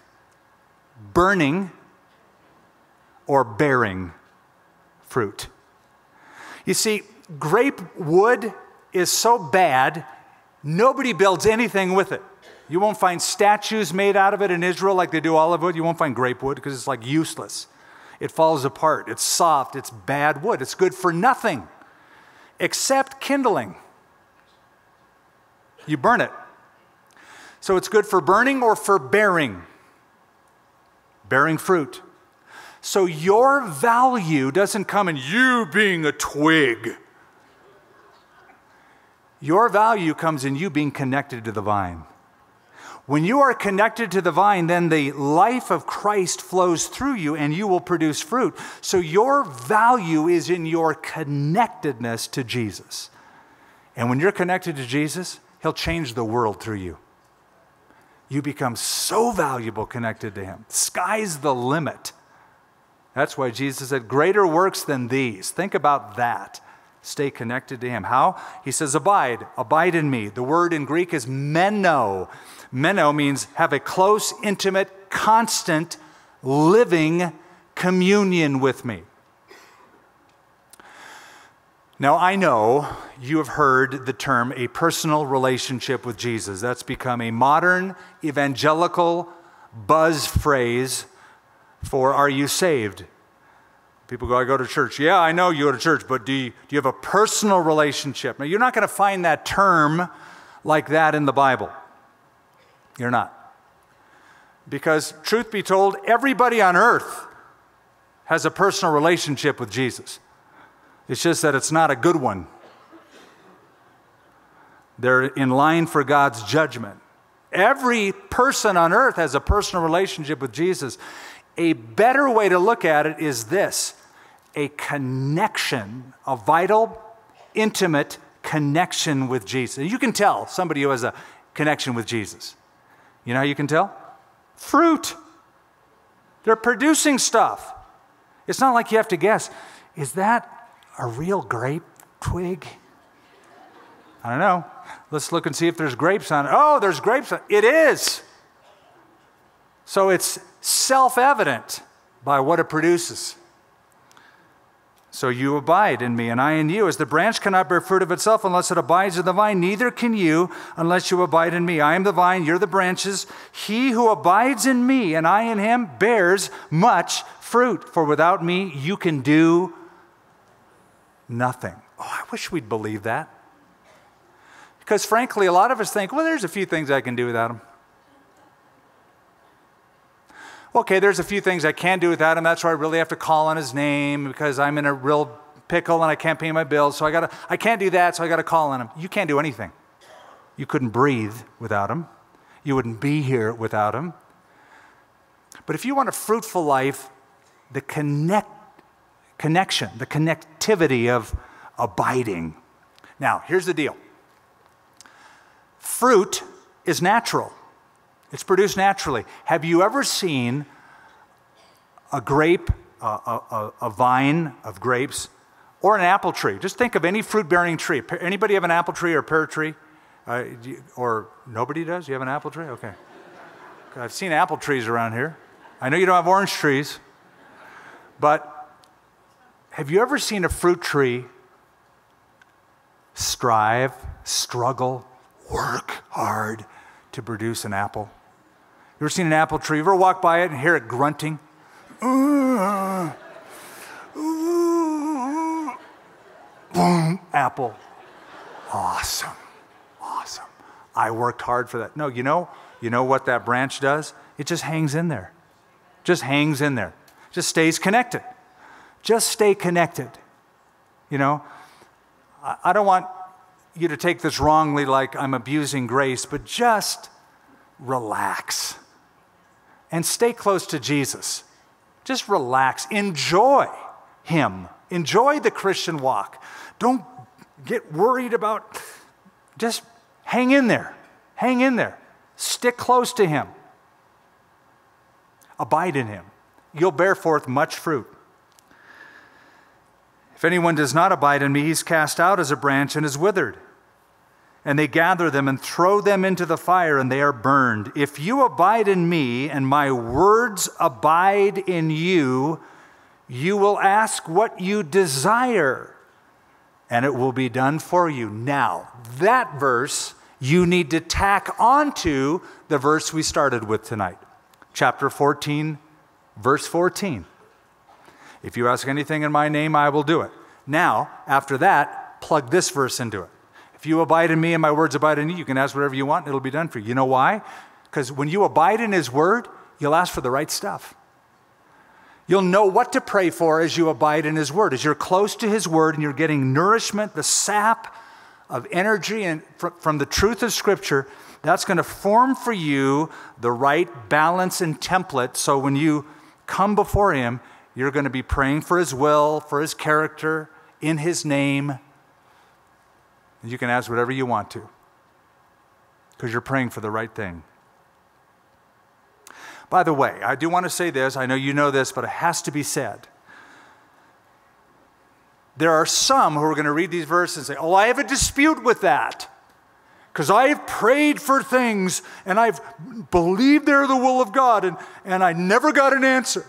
burning or bearing fruit. You see, grape wood is so bad, nobody builds anything with it. You won't find statues made out of it in Israel like they do olive wood. You won't find grape wood because it's like useless. It falls apart. It's soft. It's bad wood. It's good for nothing except kindling. You burn it. So it's good for burning or for bearing. Bearing fruit. So your value doesn't come in you being a twig. Your value comes in you being connected to the vine. When you are connected to the vine, then the life of Christ flows through you and you will produce fruit. So your value is in your connectedness to Jesus. And when you're connected to Jesus, he'll change the world through you. You become so valuable connected to him. Sky's the limit. That's why Jesus said, "Greater works than these." Think about that. Stay connected to him. How? He says, "Abide. Abide in me." The word in Greek is meno. Meno means have a close, intimate, constant, living communion with me. Now, I know you have heard the term a personal relationship with Jesus. That's become a modern evangelical buzz phrase for "Are you saved?" People go, "I go to church." Yeah, I know you go to church, but do you have a personal relationship? Now, you're not going to find that term like that in the Bible. You're not. Because truth be told, everybody on earth has a personal relationship with Jesus. It's just that it's not a good one. They're in line for God's judgment. Every person on earth has a personal relationship with Jesus. A better way to look at it is this: a connection, a vital, intimate connection with Jesus. And you can tell somebody who has a connection with Jesus. You know how you can tell? Fruit. They're producing stuff. It's not like you have to guess, is that a real grape twig? I don't know. Let's look and see if there's grapes on it. Oh, there's grapes on it. It is. So it's self-evident by what it produces. So you abide in me and I in you. As the branch cannot bear fruit of itself unless it abides in the vine, neither can you unless you abide in me. I am the vine, you're the branches. He who abides in me and I in him bears much fruit. For without me you can do nothing. Oh, I wish we'd believe that. Because frankly, a lot of us think, well, there's a few things I can do without him. Okay, there's a few things I can do without him. That's why I really have to call on his name because I'm in a real pickle and I can't pay my bills, so I can't do that, so I got to call on him. You can't do anything. You couldn't breathe without him. You wouldn't be here without him. But if you want a fruitful life, the connection, the connectivity of abiding. Now, here's the deal. Fruit is natural. It's produced naturally. Have you ever seen a grape, a vine of grapes, or an apple tree? Just think of any fruit-bearing tree. Anybody have an apple tree or pear tree? Or nobody does? You have an apple tree? Okay. I've seen apple trees around here. I know you don't have orange trees, but have you ever seen a fruit tree strive, struggle, work hard to produce an apple? You ever seen an apple tree? You ever walk by it and hear it grunting? Boom, apple. Awesome, awesome. I worked hard for that. No, you know what that branch does? It just hangs in there. Just hangs in there. Just stays connected. Just stay connected. You know, I don't want you to take this wrongly like I'm abusing grace, but just relax and stay close to Jesus. Just relax. Enjoy him. Enjoy the Christian walk. Don't get worried about, just hang in there. Hang in there. Stick close to him. Abide in him. You'll bear forth much fruit. If anyone does not abide in me, he's cast out as a branch and is withered. And they gather them and throw them into the fire, and they are burned. If you abide in me and my words abide in you, you will ask what you desire, and it will be done for you. Now, that verse you need to tack onto the verse we started with tonight. Chapter 14, verse 14. If you ask anything in my name, I will do it. Now, after that, plug this verse into it. If you abide in me and my words abide in you, you can ask whatever you want and it'll be done for you. You know why? Because when you abide in his word, you'll ask for the right stuff. You'll know what to pray for as you abide in his word. As you're close to his word and you're getting nourishment, the sap of energy and from the truth of Scripture, that's going to form for you the right balance and template. So when you come before him, you're going to be praying for his will, for his character, in his name. And you can ask whatever you want to, because you're praying for the right thing. By the way, I do want to say this. I know you know this, but it has to be said. There are some who are going to read these verses and say, oh, I have a dispute with that, because I've prayed for things, and I've believed they're the will of God, and I never got an answer.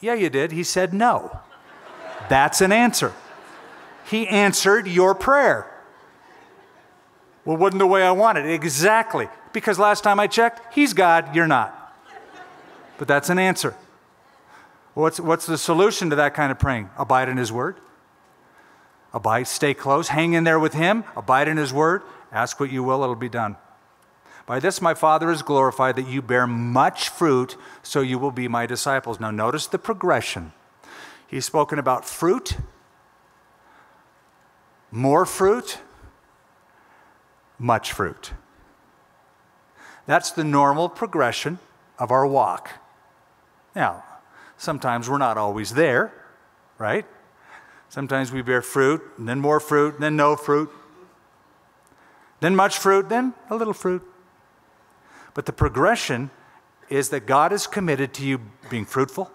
Yeah, you did. He said no. That's an answer. He answered your prayer. Well, wasn't the way I wanted. Exactly. Because last time I checked, he's God, you're not. But that's an answer. What's the solution to that kind of praying? Abide in his word. Abide, stay close, hang in there with him, abide in his word, ask what you will, it'll be done. By this my Father is glorified, that you bear much fruit, so you will be my disciples. Now notice the progression. He's spoken about fruit, more fruit, much fruit. That's the normal progression of our walk. Now, sometimes we're not always there, right? Sometimes we bear fruit, and then more fruit, and then no fruit, then much fruit, then a little fruit. But the progression is that God is committed to you being fruitful,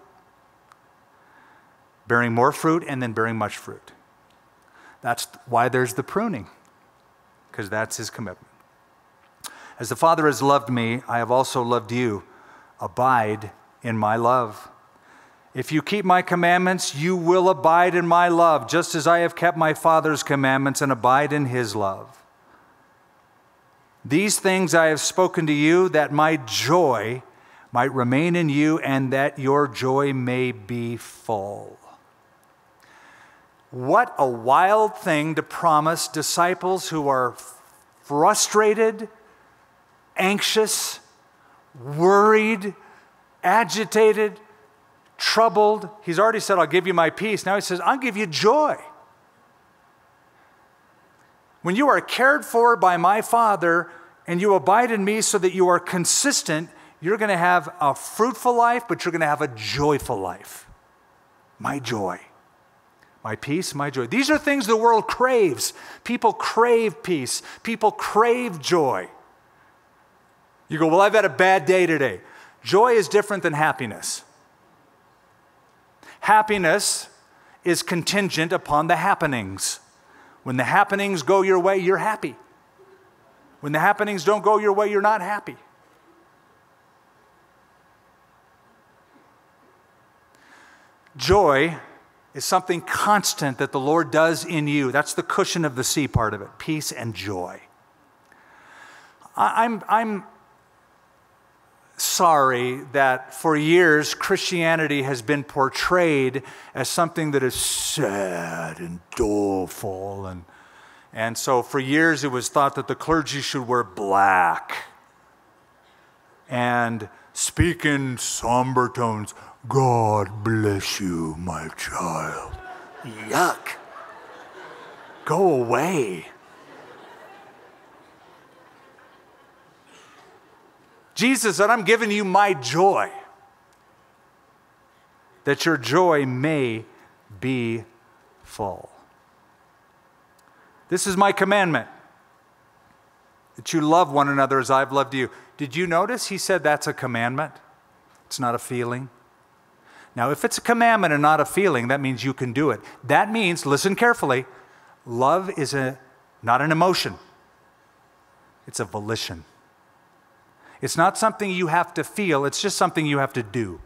bearing more fruit, and then bearing much fruit. That's why there's the pruning, because that's his commitment. As the Father has loved me, I have also loved you. Abide in my love. If you keep my commandments, you will abide in my love, just as I have kept my Father's commandments and abide in his love. These things I have spoken to you, that my joy might remain in you, and that your joy may be full. What a wild thing to promise disciples who are frustrated, anxious, worried, agitated, troubled. He's already said, I'll give you my peace. Now he says, I'll give you joy. When you are cared for by my Father and you abide in me so that you are consistent, you're going to have a fruitful life, but you're going to have a joyful life. My joy, my peace, my joy. These are things the world craves. People crave peace. People crave joy. You go, well, I've had a bad day today. Joy is different than happiness. Happiness is contingent upon the happenings. When the happenings go your way, you're happy. When the happenings don't go your way, you're not happy. Joy is something constant that the Lord does in you. That's the cushion of the sea part of it, peace and joy. I'm sorry that for years Christianity has been portrayed as something that is sad and doleful. And so for years it was thought that the clergy should wear black and speak in somber tones. God bless you, my child. Yuck. Go away. Jesus said, I'm giving you my joy, that your joy may be full. This is my commandment, that you love one another as I've loved you. Did you notice he said that's a commandment? It's not a feeling. Now, if it's a commandment and not a feeling, that means you can do it. That means, listen carefully, love is not an emotion. It's a volition. It's not something you have to feel. It's just something you have to do.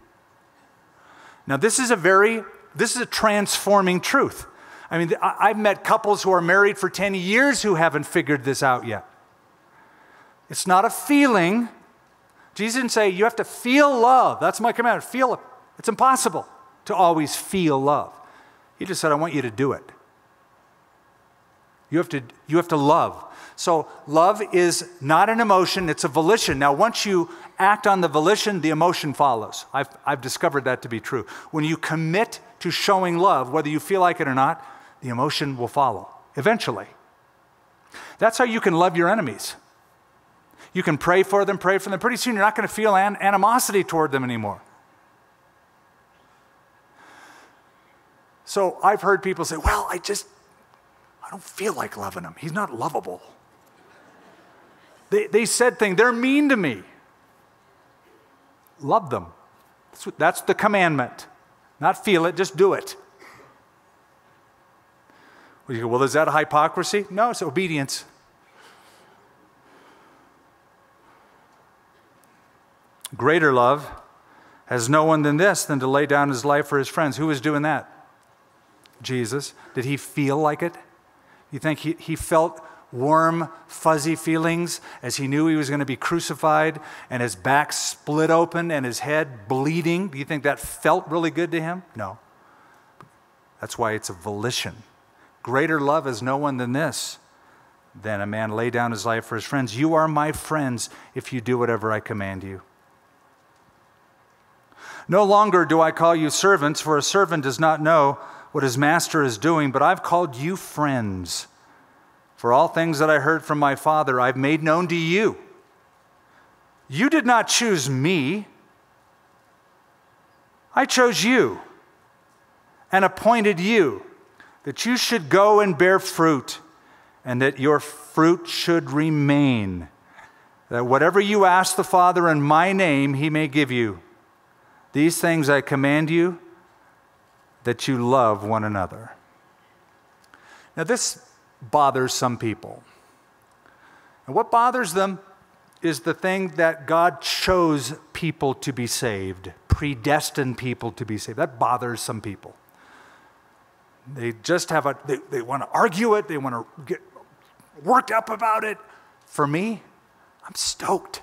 Now, this is a transforming truth. I mean, I've met couples who are married for 10 years who haven't figured this out yet. It's not a feeling. Jesus didn't say, you have to feel love. That's my commandment. Feel it. It's impossible to always feel love. He just said, I want you to do it. You have to love. So love is not an emotion, it's a volition. Now, once you act on the volition, the emotion follows. I've discovered that to be true. When you commit to showing love, whether you feel like it or not, the emotion will follow eventually. That's how you can love your enemies. You can pray for them. Pretty soon, you're not going to feel animosity toward them anymore. So I've heard people say, well, I don't feel like loving him. He's not lovable. They said things, they're mean to me. Love them. That's the commandment. Not feel it, just do it. Well, you go, well, is that hypocrisy? No, it's obedience. Greater love has no one than this, than to lay down his life for his friends. Who is doing that? Jesus. Did he feel like it? You think he felt warm, fuzzy feelings as he knew he was going to be crucified and his back split open and his head bleeding? Do you think that felt really good to him? No. That's why it's a volition. Greater love is no one than this, than a man lay down his life for his friends. You are my friends if you do whatever I command you. No longer do I call you servants, for a servant does not know what his master is doing, but I've called you friends. For all things that I heard from my Father, I've made known to you. You did not choose me. I chose you and appointed you that you should go and bear fruit and that your fruit should remain, that whatever you ask the Father in my name, he may give you. These things I command you, that you love one another. Now, this bothers some people. And what bothers them is the thing that God chose people to be saved, predestined people to be saved. That bothers some people. They just have they want to argue it. They want to get worked up about it. For me, I'm stoked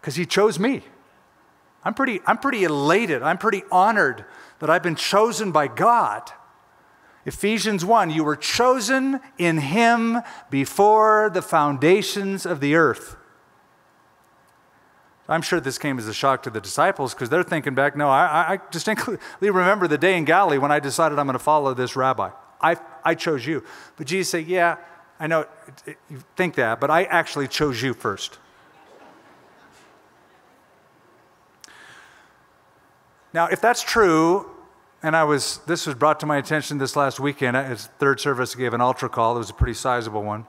because he chose me. I'm pretty elated. I'm pretty honored that I've been chosen by God. Ephesians 1, you were chosen in him before the foundations of the earth. I'm sure this came as a shock to the disciples because they're thinking back, no, I distinctly remember the day in Galilee when I decided I'm going to follow this rabbi. I chose you. But Jesus said, yeah, I know you think that, but I actually chose you first. Now, if that's true, and this was brought to my attention this last weekend. At third service, I gave an altar call. It was a pretty sizable one.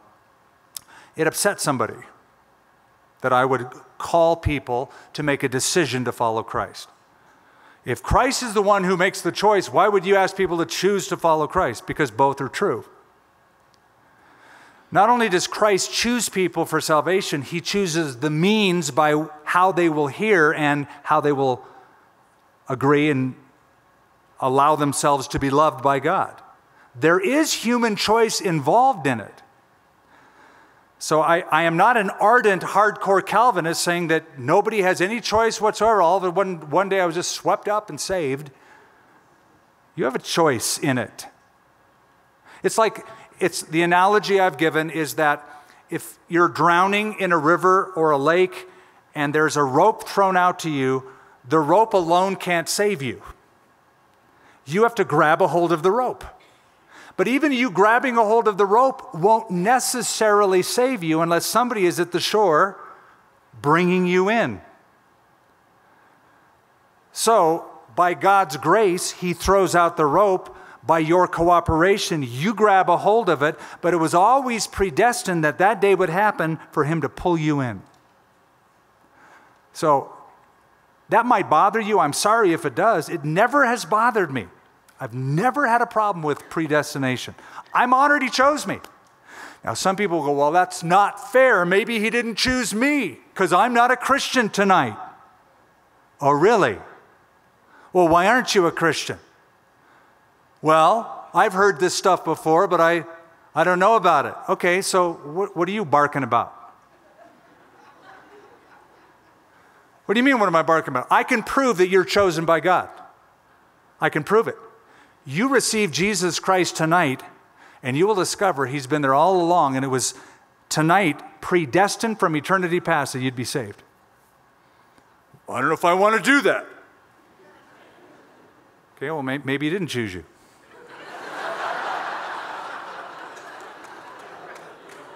It upset somebody that I would call people to make a decision to follow Christ. If Christ is the one who makes the choice, why would you ask people to choose to follow Christ? Because both are true. Not only does Christ choose people for salvation, he chooses the means by how they will hear and how they will agree and allow themselves to be loved by God. There is human choice involved in it. So I am not an ardent, hardcore Calvinist saying that nobody has any choice whatsoever. All of a sudden, one day I was just swept up and saved. You have a choice in it. It's the analogy I've given is that if you're drowning in a river or a lake and there's a rope thrown out to you, the rope alone can't save you. You have to grab a hold of the rope. But even you grabbing a hold of the rope won't necessarily save you unless somebody is at the shore bringing you in. So, by God's grace, he throws out the rope. By your cooperation, you grab a hold of it, but it was always predestined that that day would happen for him to pull you in. So, that might bother you. I'm sorry if it does. It never has bothered me. I've never had a problem with predestination. I'm honored he chose me. Now, some people go, well, that's not fair. Maybe he didn't choose me because I'm not a Christian tonight. Oh, really? Well, why aren't you a Christian? Well, I've heard this stuff before, but I don't know about it. Okay, so what are you barking about? What do you mean, what am I barking about? I can prove that you're chosen by God. I can prove it. You receive Jesus Christ tonight, and you will discover he's been there all along, and it was tonight predestined from eternity past that you'd be saved. Well, I don't know if I want to do that. Okay, well, maybe he didn't choose you.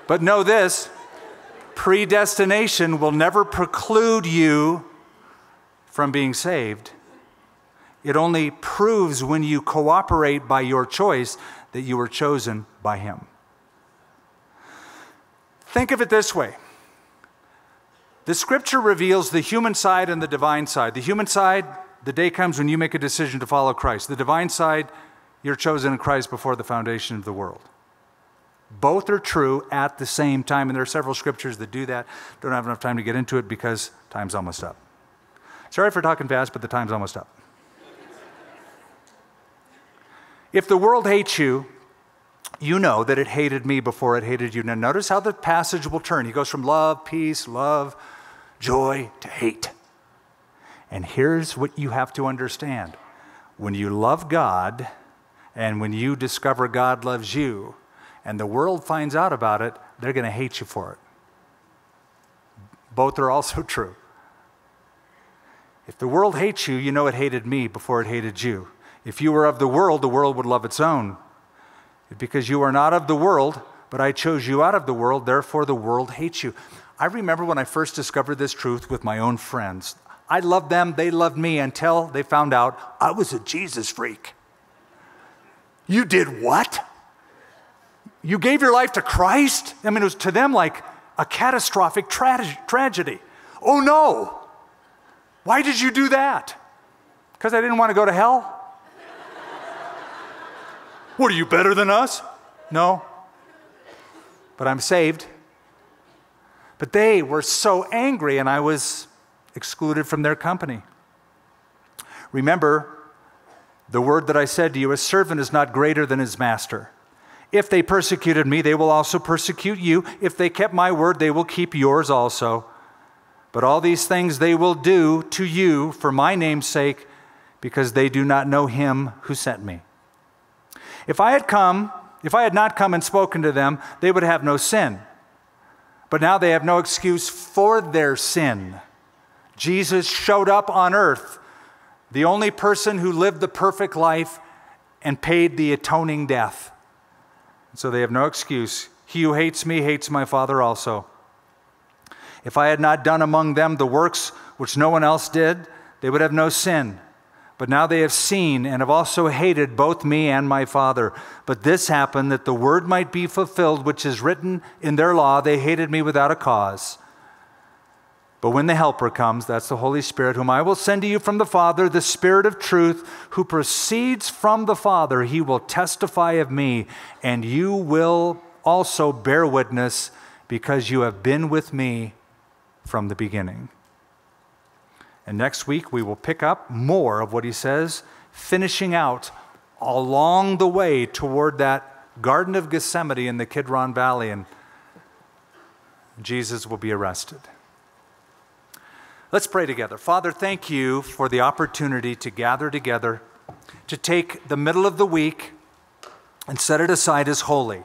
But know this, predestination will never preclude you from being saved. It only proves when you cooperate by your choice that you were chosen by him. Think of it this way. The scripture reveals the human side and the divine side. The human side, the day comes when you make a decision to follow Christ. The divine side, you're chosen in Christ before the foundation of the world. Both are true at the same time, and there are several scriptures that do that. Don't have enough time to get into it because time's almost up. Sorry for talking fast, but the time's almost up. If the world hates you, you know that it hated me before it hated you. Now notice how the passage will turn. He goes from love, peace, love, joy, to hate. And here's what you have to understand. When you love God, and when you discover God loves you, and the world finds out about it, they're going to hate you for it. Both are also true. If the world hates you, you know it hated me before it hated you. If you were of the world would love its own. Because you are not of the world, but I chose you out of the world, therefore the world hates you. I remember when I first discovered this truth with my own friends. I loved them, they loved me, until they found out I was a Jesus freak. You did what? You gave your life to Christ? I mean, it was to them like a catastrophic tragedy. Oh no! Why did you do that? Because I didn't want to go to hell? What, are you better than us? No. But I'm saved. But they were so angry, and I was excluded from their company. Remember the word that I said to you, a servant is not greater than his master. If they persecuted me, they will also persecute you. If they kept my word, they will keep yours also. But all these things they will do to you for my name's sake, because they do not know him who sent me. If I had not come and spoken to them, they would have no sin. But now they have no excuse for their sin. Jesus showed up on earth, the only person who lived the perfect life and paid the atoning death. So they have no excuse. He who hates me hates my Father also. If I had not done among them the works which no one else did, they would have no sin. But now they have seen and have also hated both me and my Father. But this happened that the word might be fulfilled, which is written in their law, they hated me without a cause. But when the Helper comes, that's the Holy Spirit, whom I will send to you from the Father, the Spirit of truth, who proceeds from the Father, he will testify of me, and you will also bear witness, because you have been with me from the beginning. And next week, we will pick up more of what he says, finishing out along the way toward that Garden of Gethsemane in the Kidron Valley, and Jesus will be arrested. Let's pray together. Father, thank you for the opportunity to gather together, to take the middle of the week and set it aside as holy,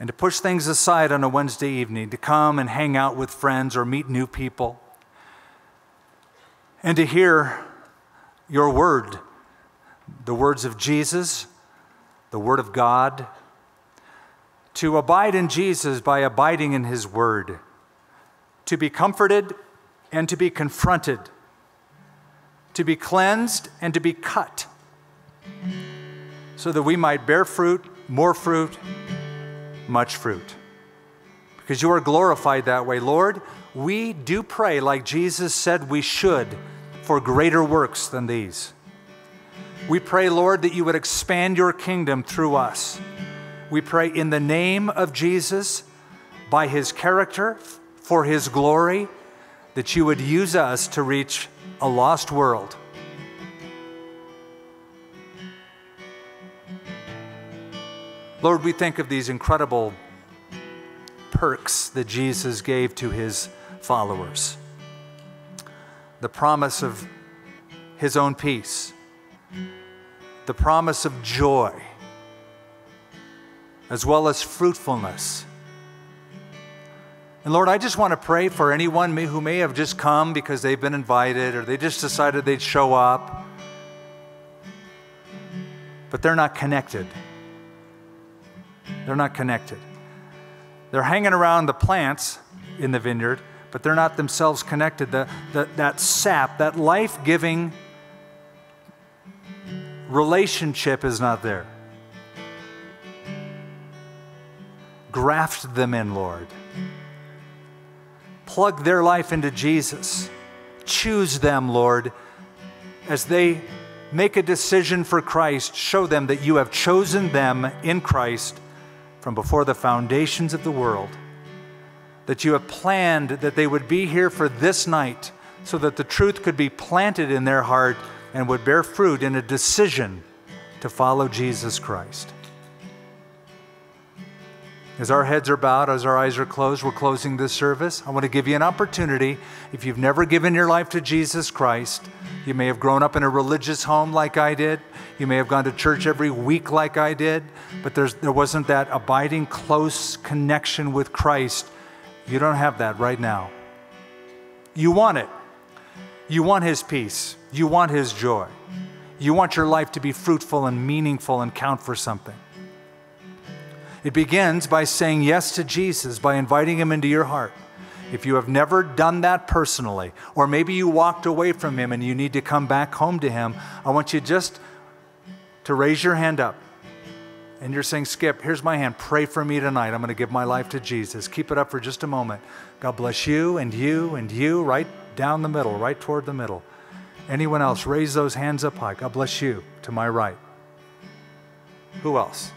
and to push things aside on a Wednesday evening, to come and hang out with friends or meet new people, and to hear your word, the words of Jesus, the word of God, to abide in Jesus by abiding in his word, to be comforted and to be confronted, to be cleansed and to be cut, so that we might bear fruit, more fruit, much fruit. Because you are glorified that way, Lord, we do pray like Jesus said we should, for greater works than these. We pray, Lord, that you would expand your kingdom through us. We pray in the name of Jesus, by his character, for his glory, that you would use us to reach a lost world. Lord, we think of these incredible perks that Jesus gave to his followers. The promise of his own peace, the promise of joy, as well as fruitfulness. And Lord, I just want to pray for anyone who may have just come because they've been invited or they just decided they'd show up, but they're not connected. They're not connected. They're hanging around the plants in the vineyard, but they're not themselves connected. That sap, that life-giving relationship is not there. Graft them in, Lord. Plug their life into Jesus. Choose them, Lord, as they make a decision for Christ. Show them that you have chosen them in Christ from before the foundations of the world, that you have planned that they would be here for this night so that the truth could be planted in their heart and would bear fruit in a decision to follow Jesus Christ. As our heads are bowed, as our eyes are closed, we're closing this service. I want to give you an opportunity. If you've never given your life to Jesus Christ, you may have grown up in a religious home like I did. You may have gone to church every week like I did, but there wasn't that abiding close connection with Christ. You don't have that right now. You want it. You want his peace. You want his joy. You want your life to be fruitful and meaningful and count for something. It begins by saying yes to Jesus, by inviting him into your heart. If you have never done that personally, or maybe you walked away from him and you need to come back home to him, I want you just to raise your hand up, and you're saying, Skip, here's my hand, pray for me tonight, I'm gonna give my life to Jesus. Keep it up for just a moment. God bless you and you and you, right down the middle, right toward the middle. Anyone else, raise those hands up high. God bless you, to my right. Who else?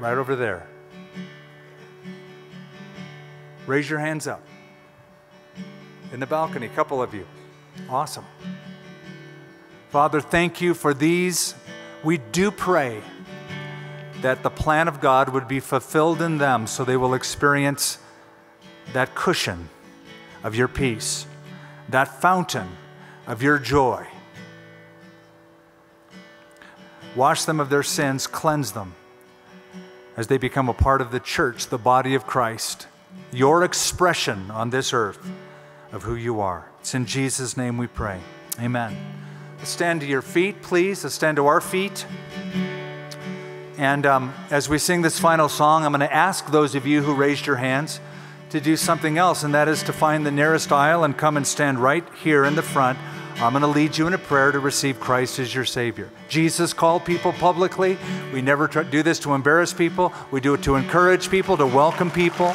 Right over there. Raise your hands up. In the balcony, a couple of you. Awesome. Father, thank you for these. We do pray that the plan of God would be fulfilled in them so they will experience that cushion of your peace, that fountain of your joy. Wash them of their sins, cleanse them as they become a part of the church, the body of Christ, your expression on this earth of who you are. It's in Jesus' name we pray. Amen. Stand to your feet, please. Let's stand to our feet. And as we sing this final song, I'm going to ask those of you who raised your hands to do something else, and that is to find the nearest aisle and come and stand right here in the front. I'm going to lead you in a prayer to receive Christ as your Savior. Jesus called people publicly. We never do this to embarrass people. We do it to encourage people, to welcome people,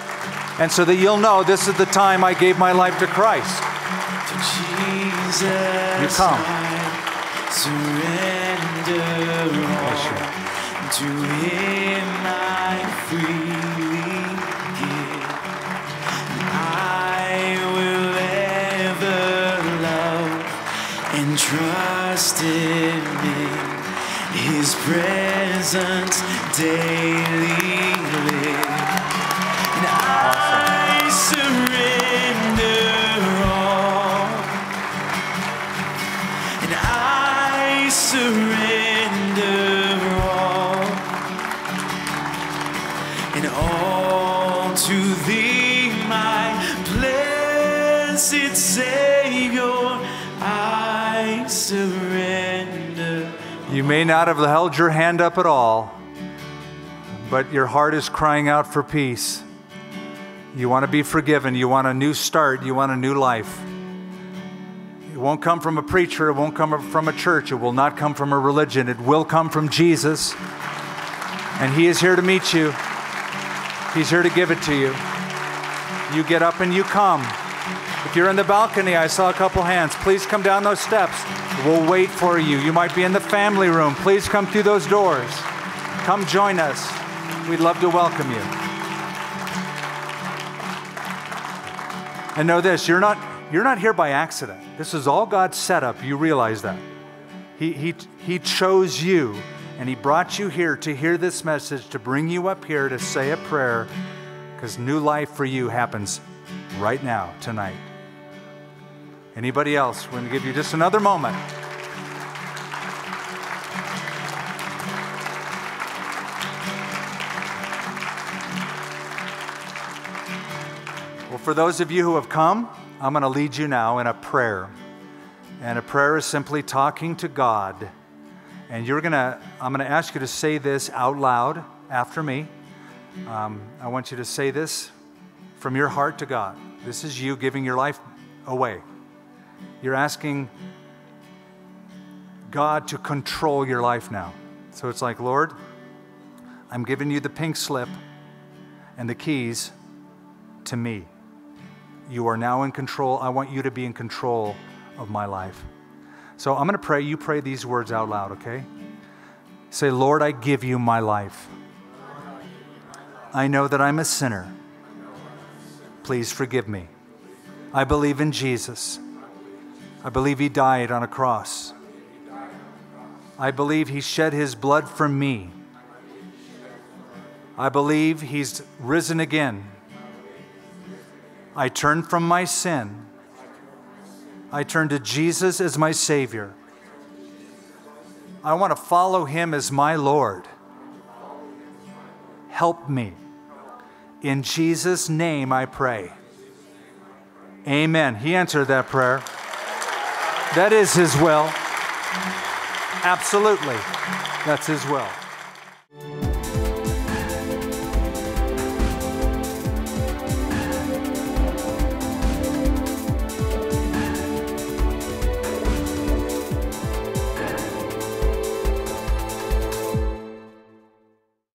and so that you'll know this is the time I gave my life to Christ. To Jesus, you come. I surrender all. To Him I freely give. I will ever love and trust in His presence daily live. And I surrender all. And I surrender all. And all to Thee, my blessed Savior, I surrender. You may not have held your hand up at all, but your heart is crying out for peace. You want to be forgiven. You want a new start. You want a new life. It won't come from a preacher. It won't come from a church. It will not come from a religion. It will come from Jesus. And He is here to meet you. He's here to give it to you. You get up and you come. If you're in the balcony, I saw a couple hands. Please come down those steps. We'll wait for you. You might be in the family room. Please come through those doors. Come join us. We'd love to welcome you. And know this, you're not here by accident. This is all God's setup. You realize that. He chose you, and He brought you here to hear this message, to bring you up here to say a prayer, because new life for you happens right now, tonight. Anybody else? We're going to give you just another moment. For those of you who have come, I'm going to lead you now in a prayer. And a prayer is simply talking to God. And I'm going to ask you to say this out loud after me. I want you to say this from your heart to God. This is you giving your life away. You're asking God to control your life now. So it's like, Lord, I'm giving you the pink slip and the keys to me. You are now in control. I want you to be in control of my life. So I'm going to pray. You pray these words out loud, okay? Say, Lord, I give you my life. I know that I'm a sinner. Please forgive me. I believe in Jesus. I believe He died on a cross. I believe He shed His blood for me. I believe He's risen again. I turn from my sin. I turn to Jesus as my Savior. I want to follow Him as my Lord. Help me. In Jesus' name I pray. Amen. He answered that prayer. That is His will. Absolutely. That's His will.